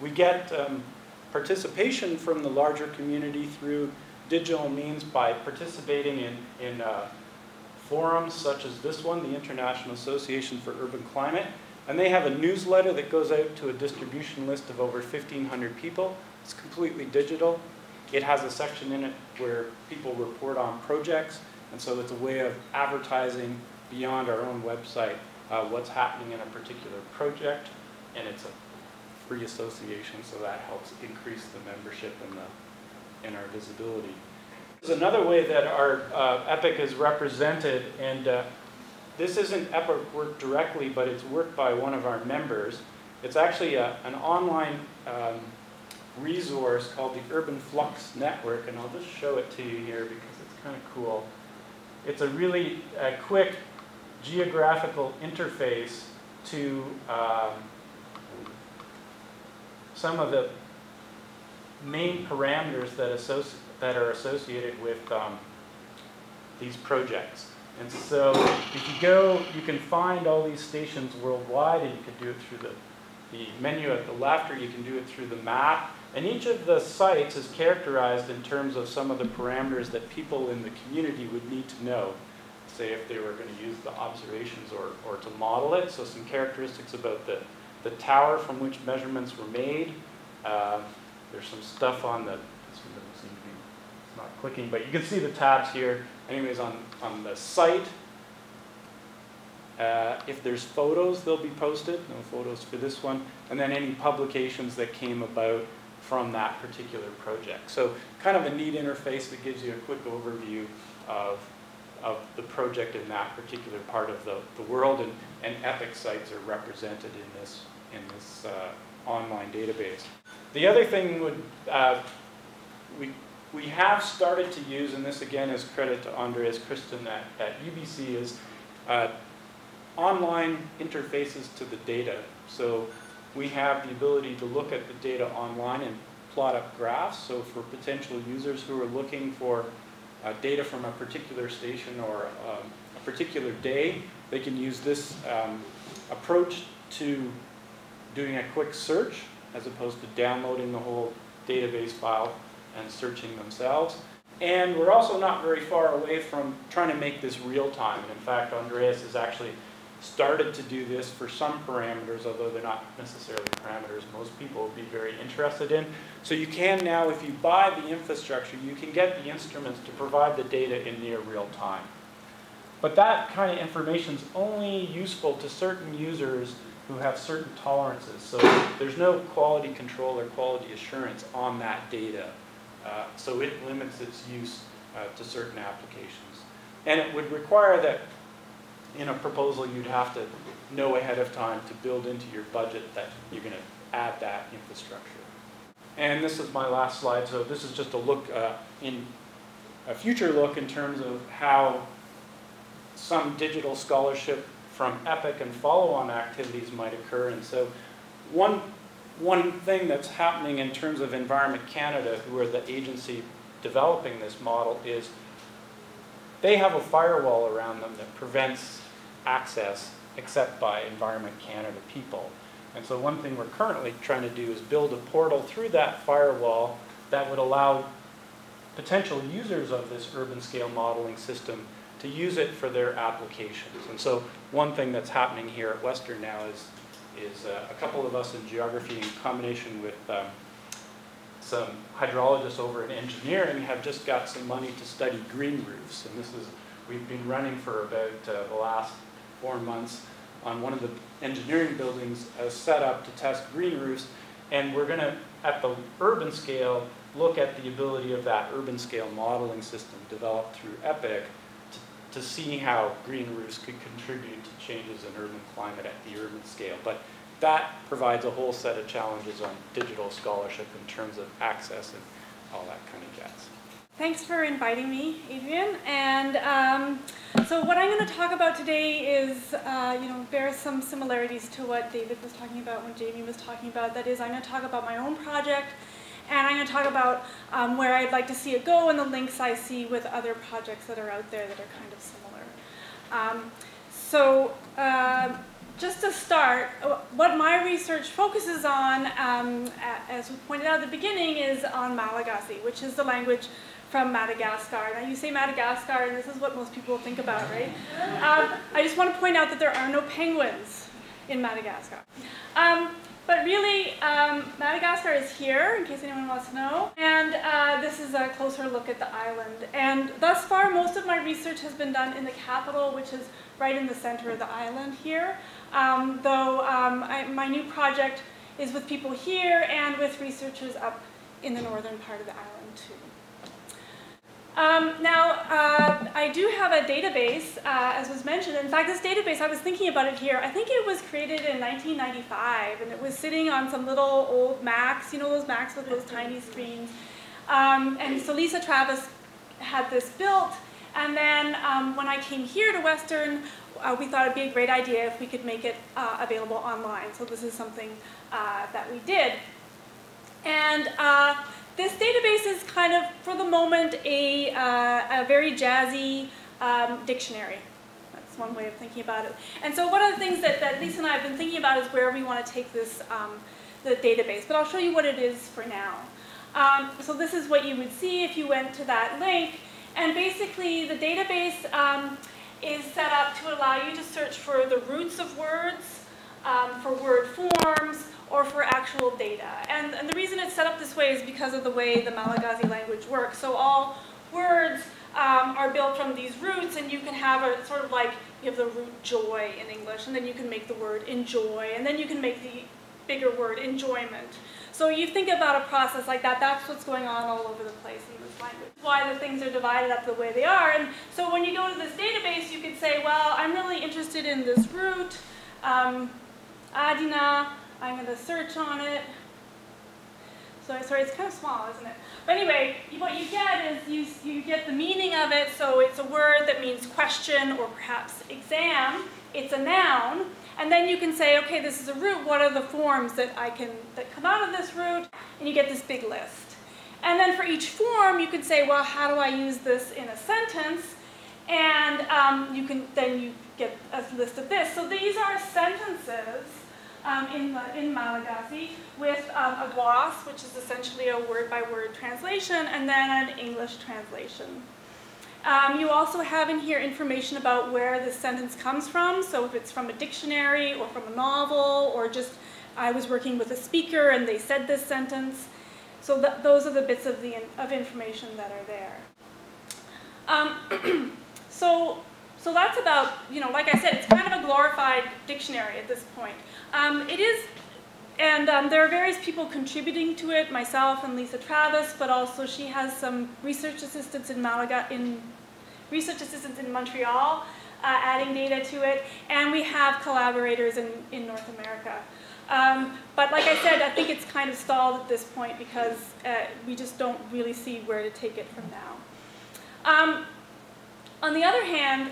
We get participation from the larger community through digital means by participating in forums such as this one, the International Association for Urban Climate, and they have a newsletter that goes out to a distribution list of over 1,500 people. It's completely digital. It has a section in it where people report on projects, and so it's a way of advertising beyond our own website what's happening in a particular project, and it's a free association, so that helps increase the membership and our visibility. There's another way that our EPIC is represented, and this isn't EPIC work directly, but it's work by one of our members. It's actually an online resource called the Urban Flux Network, and I'll just show it to you here because it's kind of cool. It's a really quick geographical interface to some of the main parameters that are associated with these projects. And so if you go, you can find all these stations worldwide, and you can do it through the menu at the left, or you can do it through the map. And each of the sites is characterized in terms of some of the parameters that people in the community would need to know, say if they were going to use the observations or to model it. So some characteristics about the tower from which measurements were made. There's some stuff on the, this one doesn't seem to be, it's not clicking, but you can see the tabs here. Anyways, on the site, if there's photos, they'll be posted. No photos for this one. And then any publications that came about from that particular project. So kind of a neat interface that gives you a quick overview of the project in that particular part of the world. And EPIC sites are represented in this online database. The other thing would we have started to use, and this again is credit to Andreas Christen at UBC, is online interfaces to the data. So we have the ability to look at the data online and plot up graphs. So for potential users who are looking for data from a particular station or a particular day, they can use this approach to doing a quick search as opposed to downloading the whole database file and searching themselves. And we're also not very far away from trying to make this real time. And in fact, Andreas has actually started to do this for some parameters, although they're not necessarily parameters most people would be very interested in. So you can now, if you buy the infrastructure, you can get the instruments to provide the data in near real time. But that kind of information is only useful to certain users who have certain tolerances. So there's no quality control or quality assurance on that data. So it limits its use to certain applications. And it would require that in a proposal you'd have to know ahead of time to build into your budget that you're going to add that infrastructure. And this is my last slide. So this is just a look in a future look in terms of how some digital scholarship from EPIC and follow-on activities might occur. And so one thing that's happening in terms of Environment Canada, who are the agency developing this model, is they have a firewall around them that prevents access except by Environment Canada people. And so one thing we're currently trying to do is build a portal through that firewall that would allow potential users of this urban scale modeling system to use it for their applications. And so one thing that's happening here at Western now is a couple of us in geography in combination with some hydrologists over in engineering have just got some money to study green roofs. And this is, we've been running for about the last 4 months on one of the engineering buildings set up to test green roofs. And we're going to, at the urban scale, look at the ability of that urban scale modeling system developed through EPIC to see how green roofs could contribute to changes in urban climate at the urban scale. But that provides a whole set of challenges on digital scholarship in terms of access and all that kind of jazz. Thanks for inviting me, Adrian. And so what I'm going to talk about today is, there are some similarities to what David was talking about when Jamie was talking about. That is, I'm going to talk about my own project, and I'm going to talk about where I'd like to see it go and the links I see with other projects that are out there that are kind of similar. Just to start, what my research focuses on, as we pointed out at the beginning, is on Malagasy, which is the language from Madagascar. Now, you say Madagascar, and this is what most people think about, right? I just want to point out that there are no penguins in Madagascar. But really, Madagascar is here, in case anyone wants to know. And this is a closer look at the island. And thus far, most of my research has been done in the capital, which is right in the center of the island here. My new project is with people here and with researchers up in the northern part of the island too. I do have a database, as was mentioned. In fact, this database, I was thinking about it here. I think it was created in 1995, and it was sitting on some little old Macs, you know, those Macs with those tiny screens. And so Lisa Travis had this built. And then when I came here to Western, we thought it'd be a great idea if we could make it available online. So this is something that we did. And this database is kind of, for the moment, a very jazzy dictionary. That's one way of thinking about it. And so one of the things that Lisa and I have been thinking about is where we want to take this the database. But I'll show you what it is for now. So this is what you would see if you went to that link. And basically, the database is set up to allow you to search for the roots of words, for word forms, or for actual data. And the reason it's set up this way is because of the way the Malagasy language works. So all words are built from these roots, and you can have a sort of like, you have the root joy in English, and then you can make the word enjoy, and then you can make the bigger word enjoyment. So you think about a process like that, that's what's going on all over the place in this language. Why the things are divided up the way they are. And so when you go to this database, you could say, well, I'm really interested in this root, Adina, I'm going to search on it. So, sorry, it's kind of small, isn't it? But anyway, what you get is you get the meaning of it. So it's a word that means question or perhaps exam. It's a noun. And then you can say, okay, this is a root. What are the forms that come out of this root? And you get this big list. And then for each form, you can say, well, how do I use this in a sentence? And you get a list of this. So these are sentences in Malagasy with a gloss, which is essentially a word-by-word translation, and then an English translation. You also have in here information about where this sentence comes from. So if it's from a dictionary or from a novel or just I was working with a speaker and they said this sentence. So those are the bits of information that are there. So that's about, like I said, it's kind of a glorified dictionary at this point. It is, and there are various people contributing to it, myself and Lisa Travis, but also she has some research assistants in Montreal adding data to it, and we have collaborators in North America. But like I said, I think it's kind of stalled at this point because we just don't really see where to take it from now. On the other hand,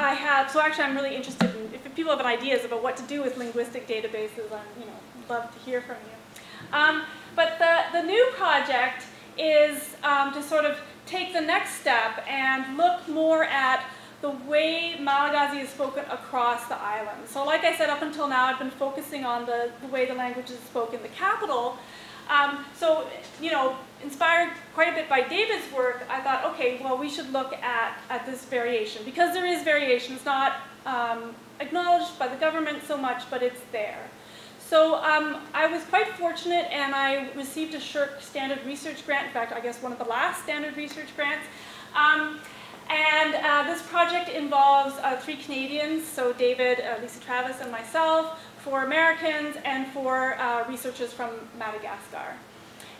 I have, so actually I'm really interested in, if people have ideas about what to do with linguistic databases, I'm, love to hear from you. But the new project is to sort of take the next step and look more at the way Malagasy is spoken across the island. So like I said, up until now, I've been focusing on the way the language is spoken in the capital. So, inspired quite a bit by David's work, I thought, okay, well, we should look at this variation. Because there is variation. It's not acknowledged by the government so much, but it's there. So I was quite fortunate, and I received a SSHRC standard research grant. In fact, I guess one of the last standard research grants. This project involves three Canadians, so David, Lisa Travis, and myself, four Americans, and four researchers from Madagascar.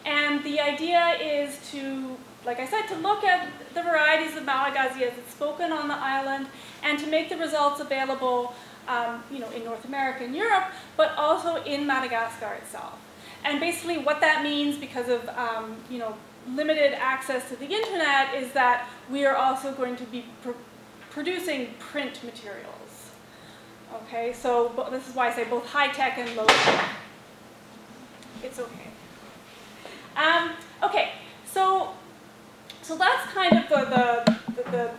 And the idea is to, like I said, to look at the varieties of Malagasy as it's spoken on the island, and to make the results available in North America and Europe, but also in Madagascar itself. And basically what that means, because of, limited access to the internet, is that we are also going to be producing print materials. Okay, so this is why I say both high-tech and low-tech. It's okay. Okay, so that's kind of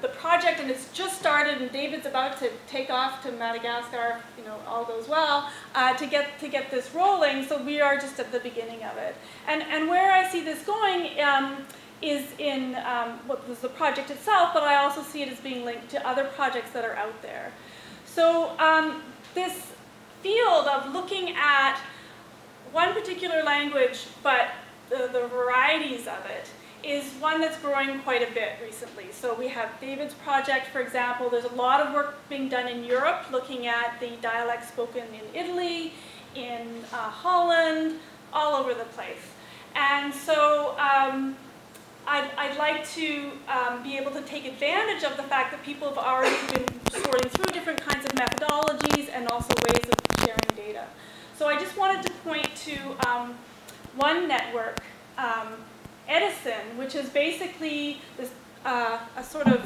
the project, and it's just started, and David's about to take off to Madagascar, all goes well, to get this rolling, so we are just at the beginning of it. And where I see this going is in what was the project itself, but I also see it as being linked to other projects that are out there. So this field of looking at one particular language, but the varieties of it, is one that's growing quite a bit recently. So we have David's project, for example. There's a lot of work being done in Europe looking at the dialects spoken in Italy, in Holland, all over the place. And so I'd like to be able to take advantage of the fact that people have already been sorting through different kinds of methodologies and also ways of sharing data. So I just wanted to point to one network, Edisyn, which is basically this, a sort of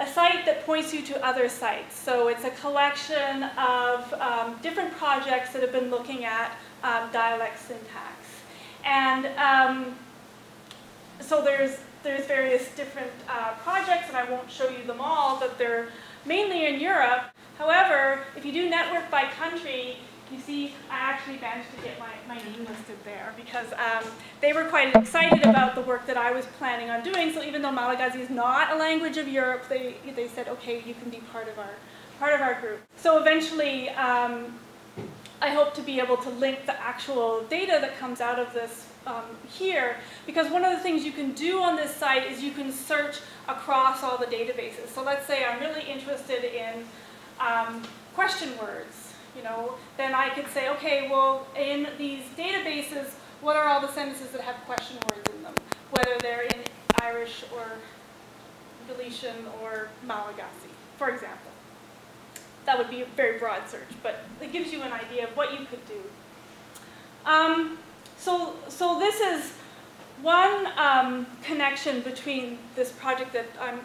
a site that points you to other sites. So it's a collection of different projects that have been looking at dialect syntax. And so there's various different projects, and I won't show you them all, but they're mainly in Europe. However, if you do network by country, you see I actually managed to get my name listed there, because they were quite excited about the work that I was planning on doing. So even though Malagasy is not a language of Europe, they said, okay, you can be part of our group. So eventually, I hope to be able to link the actual data that comes out of this here, because one of the things you can do on this site is you can search across all the databases. So let's say I'm really interested in question words, then I could say, okay, well, in these databases, what are all the sentences that have question words in them, whether they're in Irish or Galician or Malagasy, for example. That would be a very broad search, but it gives you an idea of what you could do. So this is one connection between this project that I'm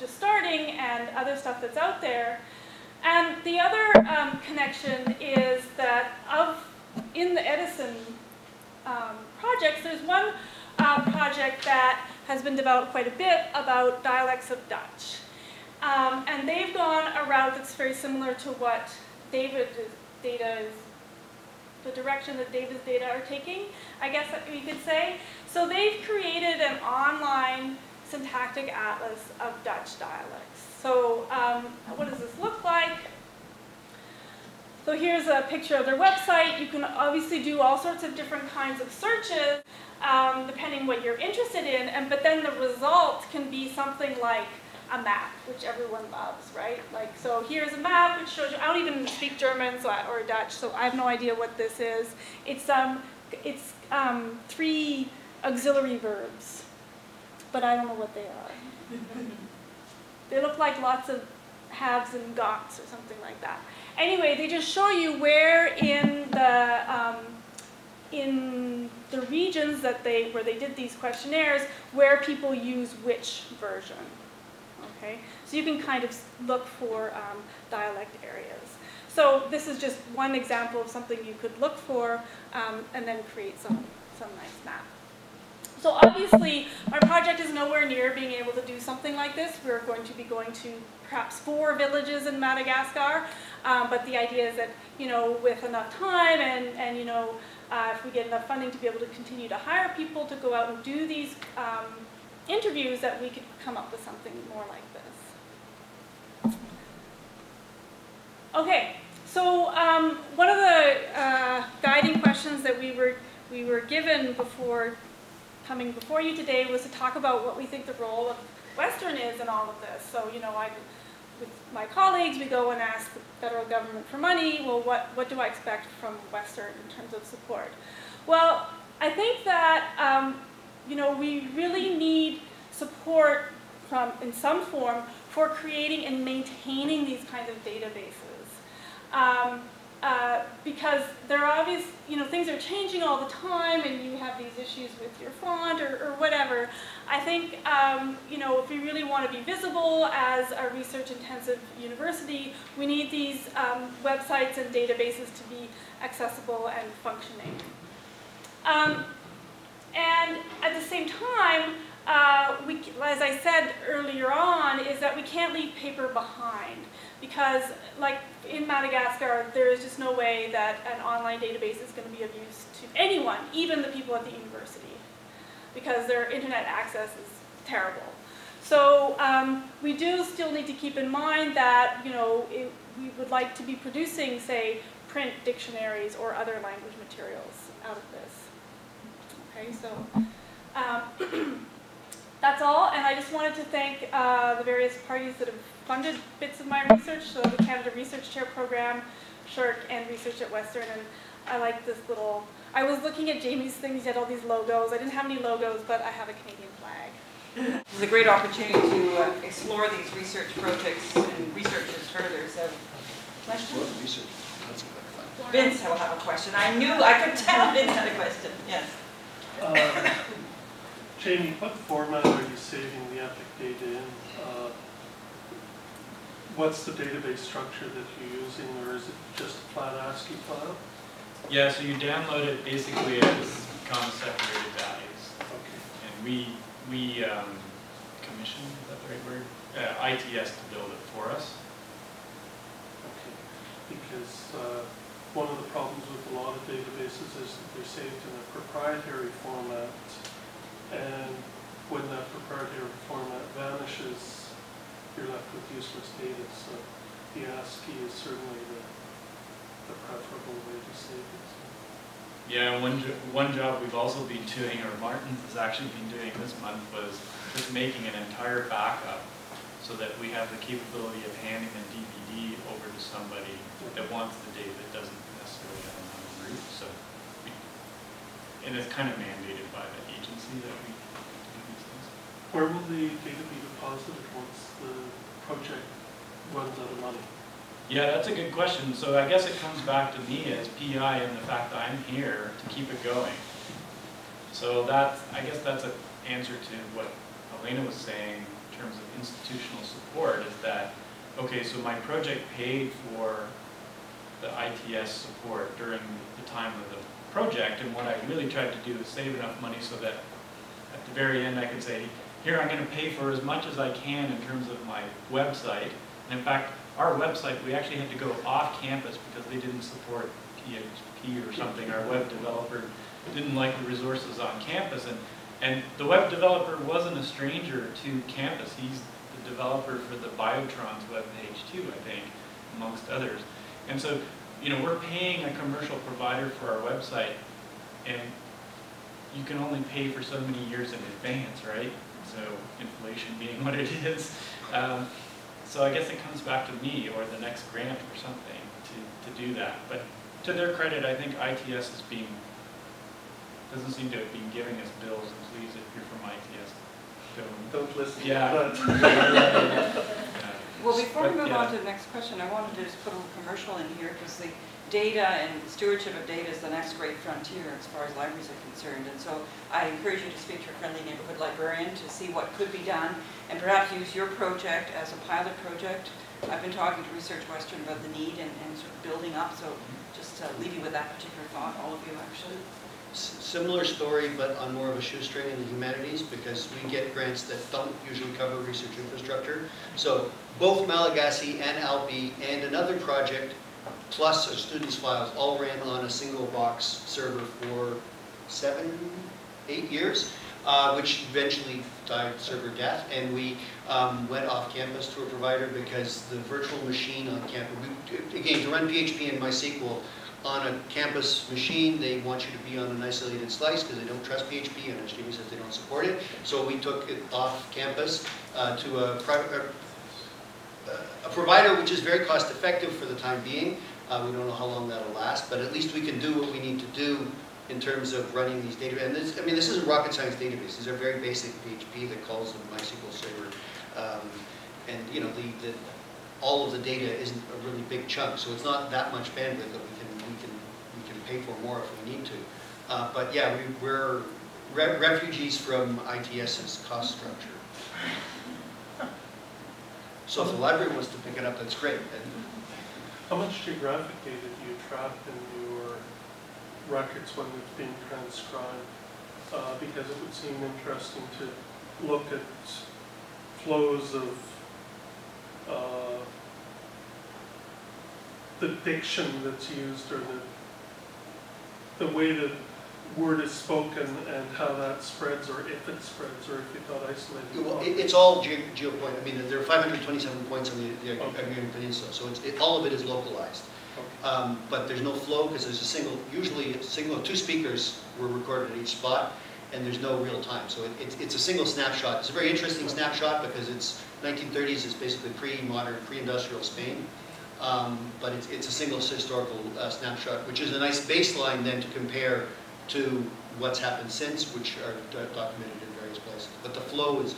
just starting and other stuff that's out there. And the other connection is that in the Edisyn projects, there's one project that has been developed quite a bit about dialects of Dutch. And they've gone a route that's very similar to what the direction that David's data are taking, I guess you could say. So they've created an online syntactic atlas of Dutch dialects. So what does this look like? So here's a picture of their website. You can obviously do all sorts of different kinds of searches, depending what you're interested in, but then the result can be something like a map, which everyone loves, right? Like, so here's a map which shows you. I don't even speak German or Dutch, so I have no idea what this is. It's three auxiliary verbs, but I don't know what they are. They look like lots of haves and gots or something like that. Anyway, they just show you where in the regions that where they did these questionnaires, where people use which version. Okay, so you can kind of look for dialect areas. So this is just one example of something you could look for and then create some nice map. So obviously, our project is nowhere near being able to do something like this. We're going to be going to perhaps 4 villages in Madagascar, but the idea is that, you know, with enough time and you know, if we get enough funding to be able to continue to hire people to go out and do these interviews, that we could come up with something more like this. Okay, so one of the guiding questions that we were given before coming before you today was to talk about what we think the role of Western is in all of this. So, you know, with my colleagues, we go and ask the federal government for money. Well, what do I expect from Western in terms of support? Well, I think that, you know, we really need support from, in some form, for creating and maintaining these kinds of databases. Because they're obvious, you know, things are changing all the time, and you have these issues with your font or whatever. I think, you know, if we really want to be visible as a research-intensive university, we need these websites and databases to be accessible and functioning. And at the same time, as I said earlier on, is that we can't leave paper behind. Because, like in Madagascar, there is just no way that an online database is going to be of use to anyone, even the people at the university, because their internet access is terrible. So we do still need to keep in mind that, you know, we would like to be producing, say, print dictionaries or other language materials out of this. Okay, so that's all, and I just wanted to thank the various parties that have funded bits of my research, so the Canada Research Chair program, SSHRC, and Research at Western. And I like this little, I was looking at Jamie's things, he had all these logos. I didn't have any logos, but I have a Canadian flag. This is a great opportunity to explore these research projects and researchers further. So, question? Vince will have a question. I knew, I could tell Vince had a question, yes. Jamie, what format are you saving the EPIC data in? What's the database structure that you're using, or is it just a flat ASCII file? Yeah, so you download it basically as common separated values. Okay. And we commissioned, is that the right word? ITS to build it for us. Okay. Because one of the problems with a lot of databases is that they're saved in a proprietary format, and when that proprietary format vanishes, you're left with useless data, so the ASCII is certainly the preferable way to save it. Yeah, one job we've also been doing, or Martin has actually been doing this month, was just making an entire backup so that we have the capability of handing a DVD over to somebody that wants the data that doesn't necessarily have another route. So, and it's kind of mandated by the agency that we do these things. Where will the data be deposited once the project runs out of money? Yeah, that's a good question. So I guess it comes back to me as PI and the fact that I'm here to keep it going. So that's, I guess that's an answer to what Ileana was saying in terms of institutional support, is that, okay, so my project paid for the ITS support during the time of the project, and what I really tried to do is save enough money so that at the very end I could say, here I'm going to pay for as much as I can in terms of my website. And in fact, our website, we actually had to go off campus because they didn't support PHP or something. Our web developer didn't like the resources on campus. And the web developer wasn't a stranger to campus. He's the developer for the Biotron's web page too, I think, amongst others. And so, you know, we're paying a commercial provider for our website, and you can only pay for so many years in advance, right? So inflation being what it is. So I guess it comes back to me or the next grant or something to do that. But to their credit, I think ITS is being, doesn't seem to have been giving us bills, and please, if you're from ITS, don't listen. Yeah. Well, before we move on to the next question, I wanted to just put a little commercial in here, because the data and stewardship of data is the next great frontier as far as libraries are concerned. And so I encourage you to speak to a friendly neighborhood librarian to see what could be done and perhaps use your project as a pilot project. I've been talking to Research Western about the need and sort of building up, so just leave you with that particular thought, all of you actually. Similar story, but on more of a shoestring in the humanities, because we get grants that don't usually cover research infrastructure. So both Malagasy and Alpi and another project, plus our students' files, all ran on a single box server for 7, 8 years, which eventually died server death. And we went off campus to a provider because the virtual machine on campus, again, to run PHP and MySQL, on a campus machine, they want you to be on an isolated slice because they don't trust PHP, and as Jamie says, they don't support it. So we took it off campus to a provider, which is very cost effective for the time being. We don't know how long that'll last, but at least we can do what we need to do in terms of running these databases. And this, I mean, this is a rocket science database. These are very basic PHP that calls the MySQL server, and you know, all of the data isn't a really big chunk, so it's not that much bandwidth that we can pay for more if we need to. But yeah, we're refugees from ITS's cost structure. So if the library wants to pick it up, that's great. And how much geographic data do you track in your records when it's being transcribed? Because it would seem interesting to look at flows of the diction that's used, or the way the word is spoken, and how that spreads, or if it spreads, or if it got isolated. Well, it's all geopoint. I mean, there are 527 points on the Iberian Peninsula, so it's, all of it is localized. Okay. But there's no flow because there's a single, usually a single, two speakers were recorded at each spot, and there's no real time. So it's a single snapshot. It's a very interesting snapshot because it's 1930s. It's basically pre-modern, pre-industrial Spain. But it's a single historical snapshot, which is a nice baseline then to compare to what's happened since, which are documented in various places. But the flow is,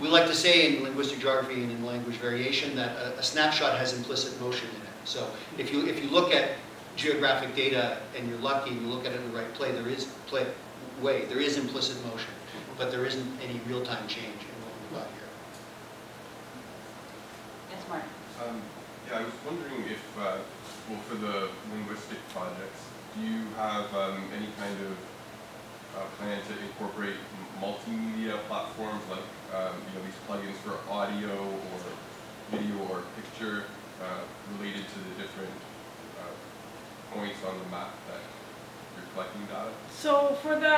we like to say in linguistic geography and in language variation that a snapshot has implicit motion in it. So if you look at geographic data and you're lucky and you look at it in the right play, there is implicit motion, but there isn't any real-time change in what we've got here. Yes, Mark. I was wondering if, well, for the linguistic projects, do you have any kind of plan to incorporate multimedia platforms like you know, these plugins for audio or video or picture related to the different points on the map that reflecting data? So for the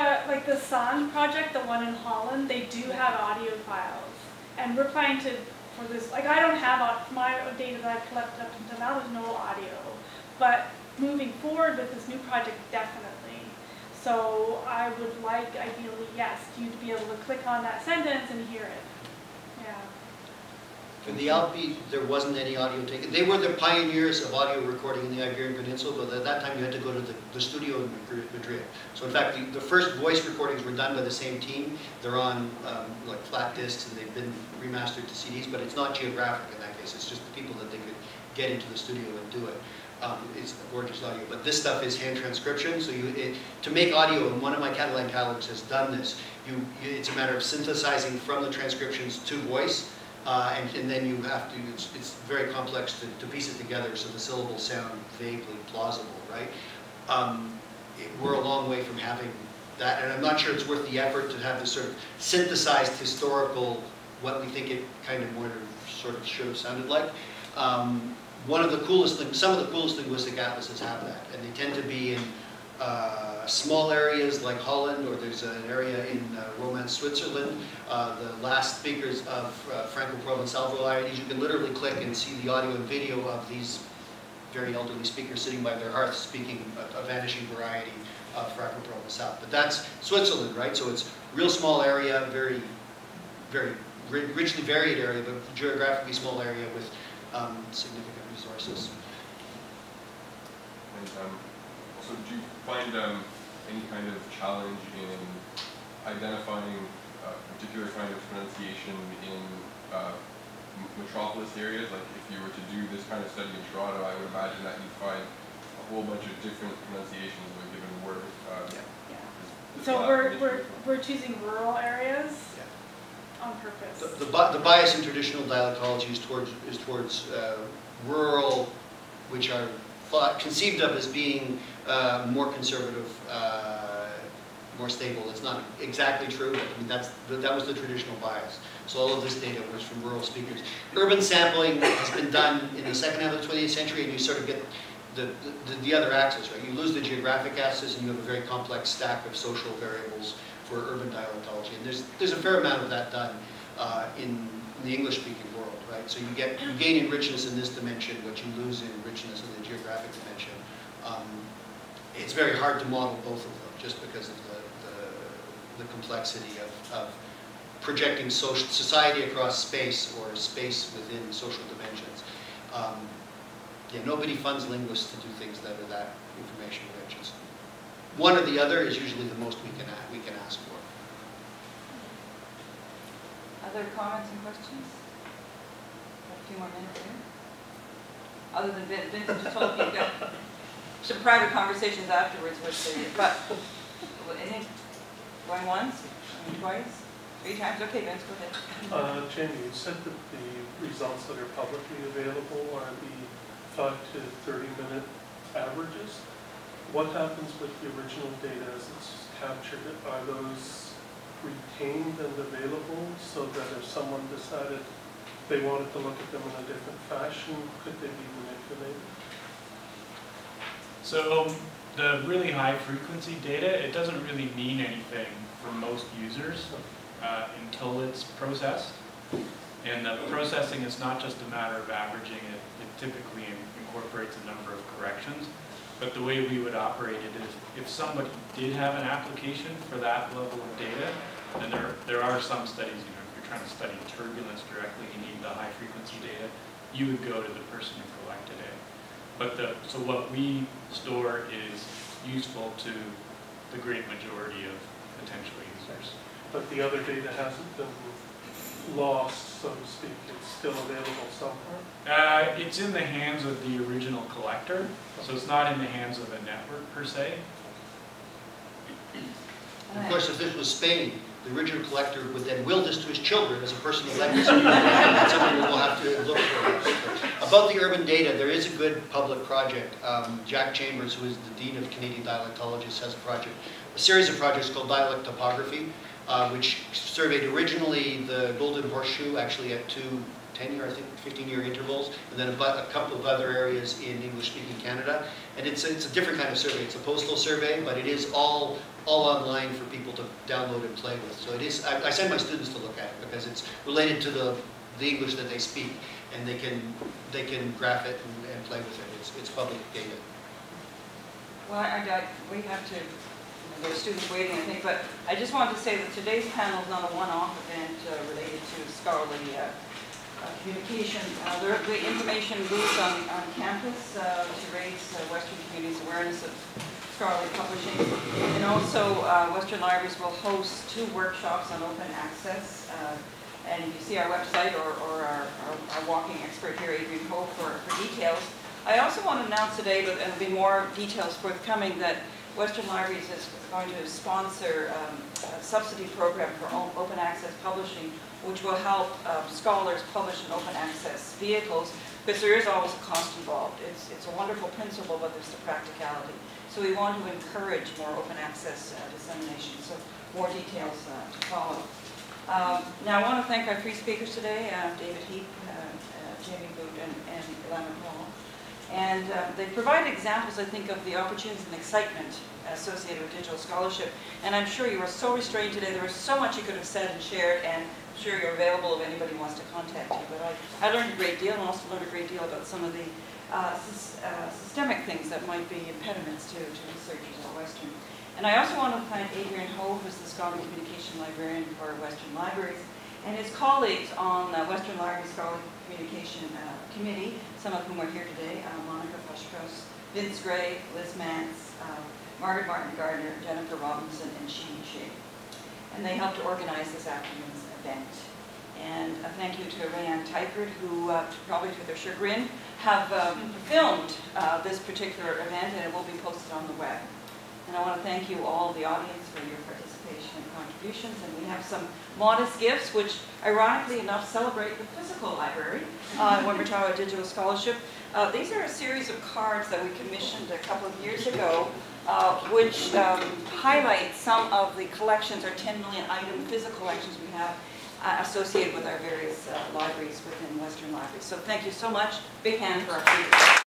Sand project, the one in Holland, they do have audio files, and we're planning to. For this, like, I don't have my data that I've collected up until now, there's no audio. But moving forward with this new project, definitely. So I would like, ideally, yes, you to be able to click on that sentence and hear it. Yeah. For the Alpi, there wasn't any audio taken. They were the pioneers of audio recording in the Iberian Peninsula, but at that time you had to go to the studio in Madrid. So in fact, the first voice recordings were done by the same team. They're on like flat discs, and they've been remastered to CDs, but it's not geographic in that case. It's just the people that they could get into the studio and do it. It's a gorgeous audio, but this stuff is hand transcription. So to make audio, and one of my Catalan catalogs has done this, it's a matter of synthesizing from the transcriptions to voice, and then you have to, it's very complex to piece it together so the syllables sound vaguely plausible, right? We're a long way from having that, and I'm not sure it's worth the effort to have this sort of synthesized historical what we think it kind of more sort of should have sounded like. Some of the coolest linguistic atlases have that, and they tend to be in small areas like Holland, or there's an area in Romance, Switzerland. The last speakers of Franco-Provençal varieties, you can literally click and see the audio and video of these very elderly speakers sitting by their hearth speaking a vanishing variety of Franco-Provençal. But that's Switzerland, right? So it's real small area, very, very richly varied area, but geographically small area with significant resources. And so do you find any kind of challenge in identifying a particular kind of pronunciation in metropolis areas? Like if you were to do this kind of study in Toronto, I would imagine that you'd find a whole bunch of different pronunciations of a given word. So we're choosing rural areas on purpose. The bias in traditional dialectology is towards rural, which are conceived of as being more conservative, more stable. It's not exactly true, but I mean, that was the traditional bias. So all of this data was from rural speakers. Urban sampling has been done in the second half of the 20th century, and you sort of get the other axis, right? You lose the geographic axis, and you have a very complex stack of social variables for urban dialectology. And there's a fair amount of that done in the English-speaking world, right? So you gain in richness in this dimension what you lose in richness in the geographic dimension. It's very hard to model both of them just because of the complexity of projecting social society across space or space within social dimensions. Yeah, nobody funds linguists to do things that are that information rich. It's one or the other is usually the most we can ask for. Other comments and questions? A few more minutes here. Other than Vincent just told me you've got some private conversations afterwards, which they, but going once, going twice, three times. Okay, Vince, go ahead. Jamie, you said that the results that are publicly available are the 5- to 30-minute averages. What happens with the original data as it's captured? Are those retained and available so that if someone decided they wanted to look at them in a different fashion, could they be manipulated? So the really high frequency data, it doesn't really mean anything for most users until it's processed. And the processing is not just a matter of averaging it. It typically incorporates a number of corrections. But the way we would operate it is if somebody did have an application for that level of data, then there are some studies, you know, if you're trying to study turbulence directly, you need the high frequency data, you would go to the person who collected it. But so what we store is useful to the great majority of potential users. But the other data hasn't been lost, so to speak. It's still available somewhere? It's in the hands of the original collector, so it's not in the hands of a network per se. And of course, if this was Spain, the original collector would then will this to his children as a personal legacy. Something we'll have to look for. About the urban data, there is a good public project. Jack Chambers, who is the Dean of Canadian Dialectologists, has a project, a series of projects called Dialect Topography, which surveyed originally the Golden Horseshoe, actually at two 10-year, I think, 15-year intervals, and then a couple of other areas in English-speaking Canada. And it's a different kind of survey. It's a postal survey, but it is all online for people to download and play with. So it is. I send my students to look at it because it's related to the English that they speak, and they can graph it and play with it. It's public data. Well, we have to. There are students waiting, I think, but I just wanted to say that today's panel is not a one-off event related to scholarly communication. The information moves on campus to raise Western communities' awareness of scholarly publishing, and also Western Libraries will host 2 workshops on open access. And if you see our website or our walking expert here, Adrian Ho, for details. I also want to announce today, but there will be more details forthcoming, that Western Libraries is going to sponsor a subsidy program for open access publishing, which will help scholars publish in open access vehicles, because there is always a cost involved. It's a wonderful principle, but there's the practicality. So we want to encourage more open access dissemination, so more details to follow. Now I want to thank our 3 speakers today, David Heap, James Voogt, and Ileana Paul. And they provide examples, I think, of the opportunities and excitement associated with digital scholarship. And I'm sure you were so restrained today. There was so much you could have said and shared, and I'm sure you're available if anybody wants to contact you. But I learned a great deal, and also learned a great deal about some of the systemic things that might be impediments to researchers at Western. And I also want to thank Adrian Ho, who's the Scholarly Communication Librarian for Western Libraries, and his colleagues on the Western Library Scholarly Communication Committee, some of whom are here today, Monica Foshkos, Vince Gray, Liz Mance, Margaret Martin-Gardner, Jennifer Robinson, and Sheen Shea. And they helped to organize this afternoon's event. And a thank you to Rayanne Teichert, who, probably to their chagrin, have filmed this particular event, and it will be posted on the web. And I want to thank you all, the audience, for your participation and contributions. And we have some modest gifts, which, ironically enough, celebrate the physical library when we're talking about digital scholarship. These are a series of cards that we commissioned a couple of years ago, which highlight some of the collections, or 10 million item physical collections we have associated with our various libraries within Western Libraries. So thank you so much. Big hand for our students.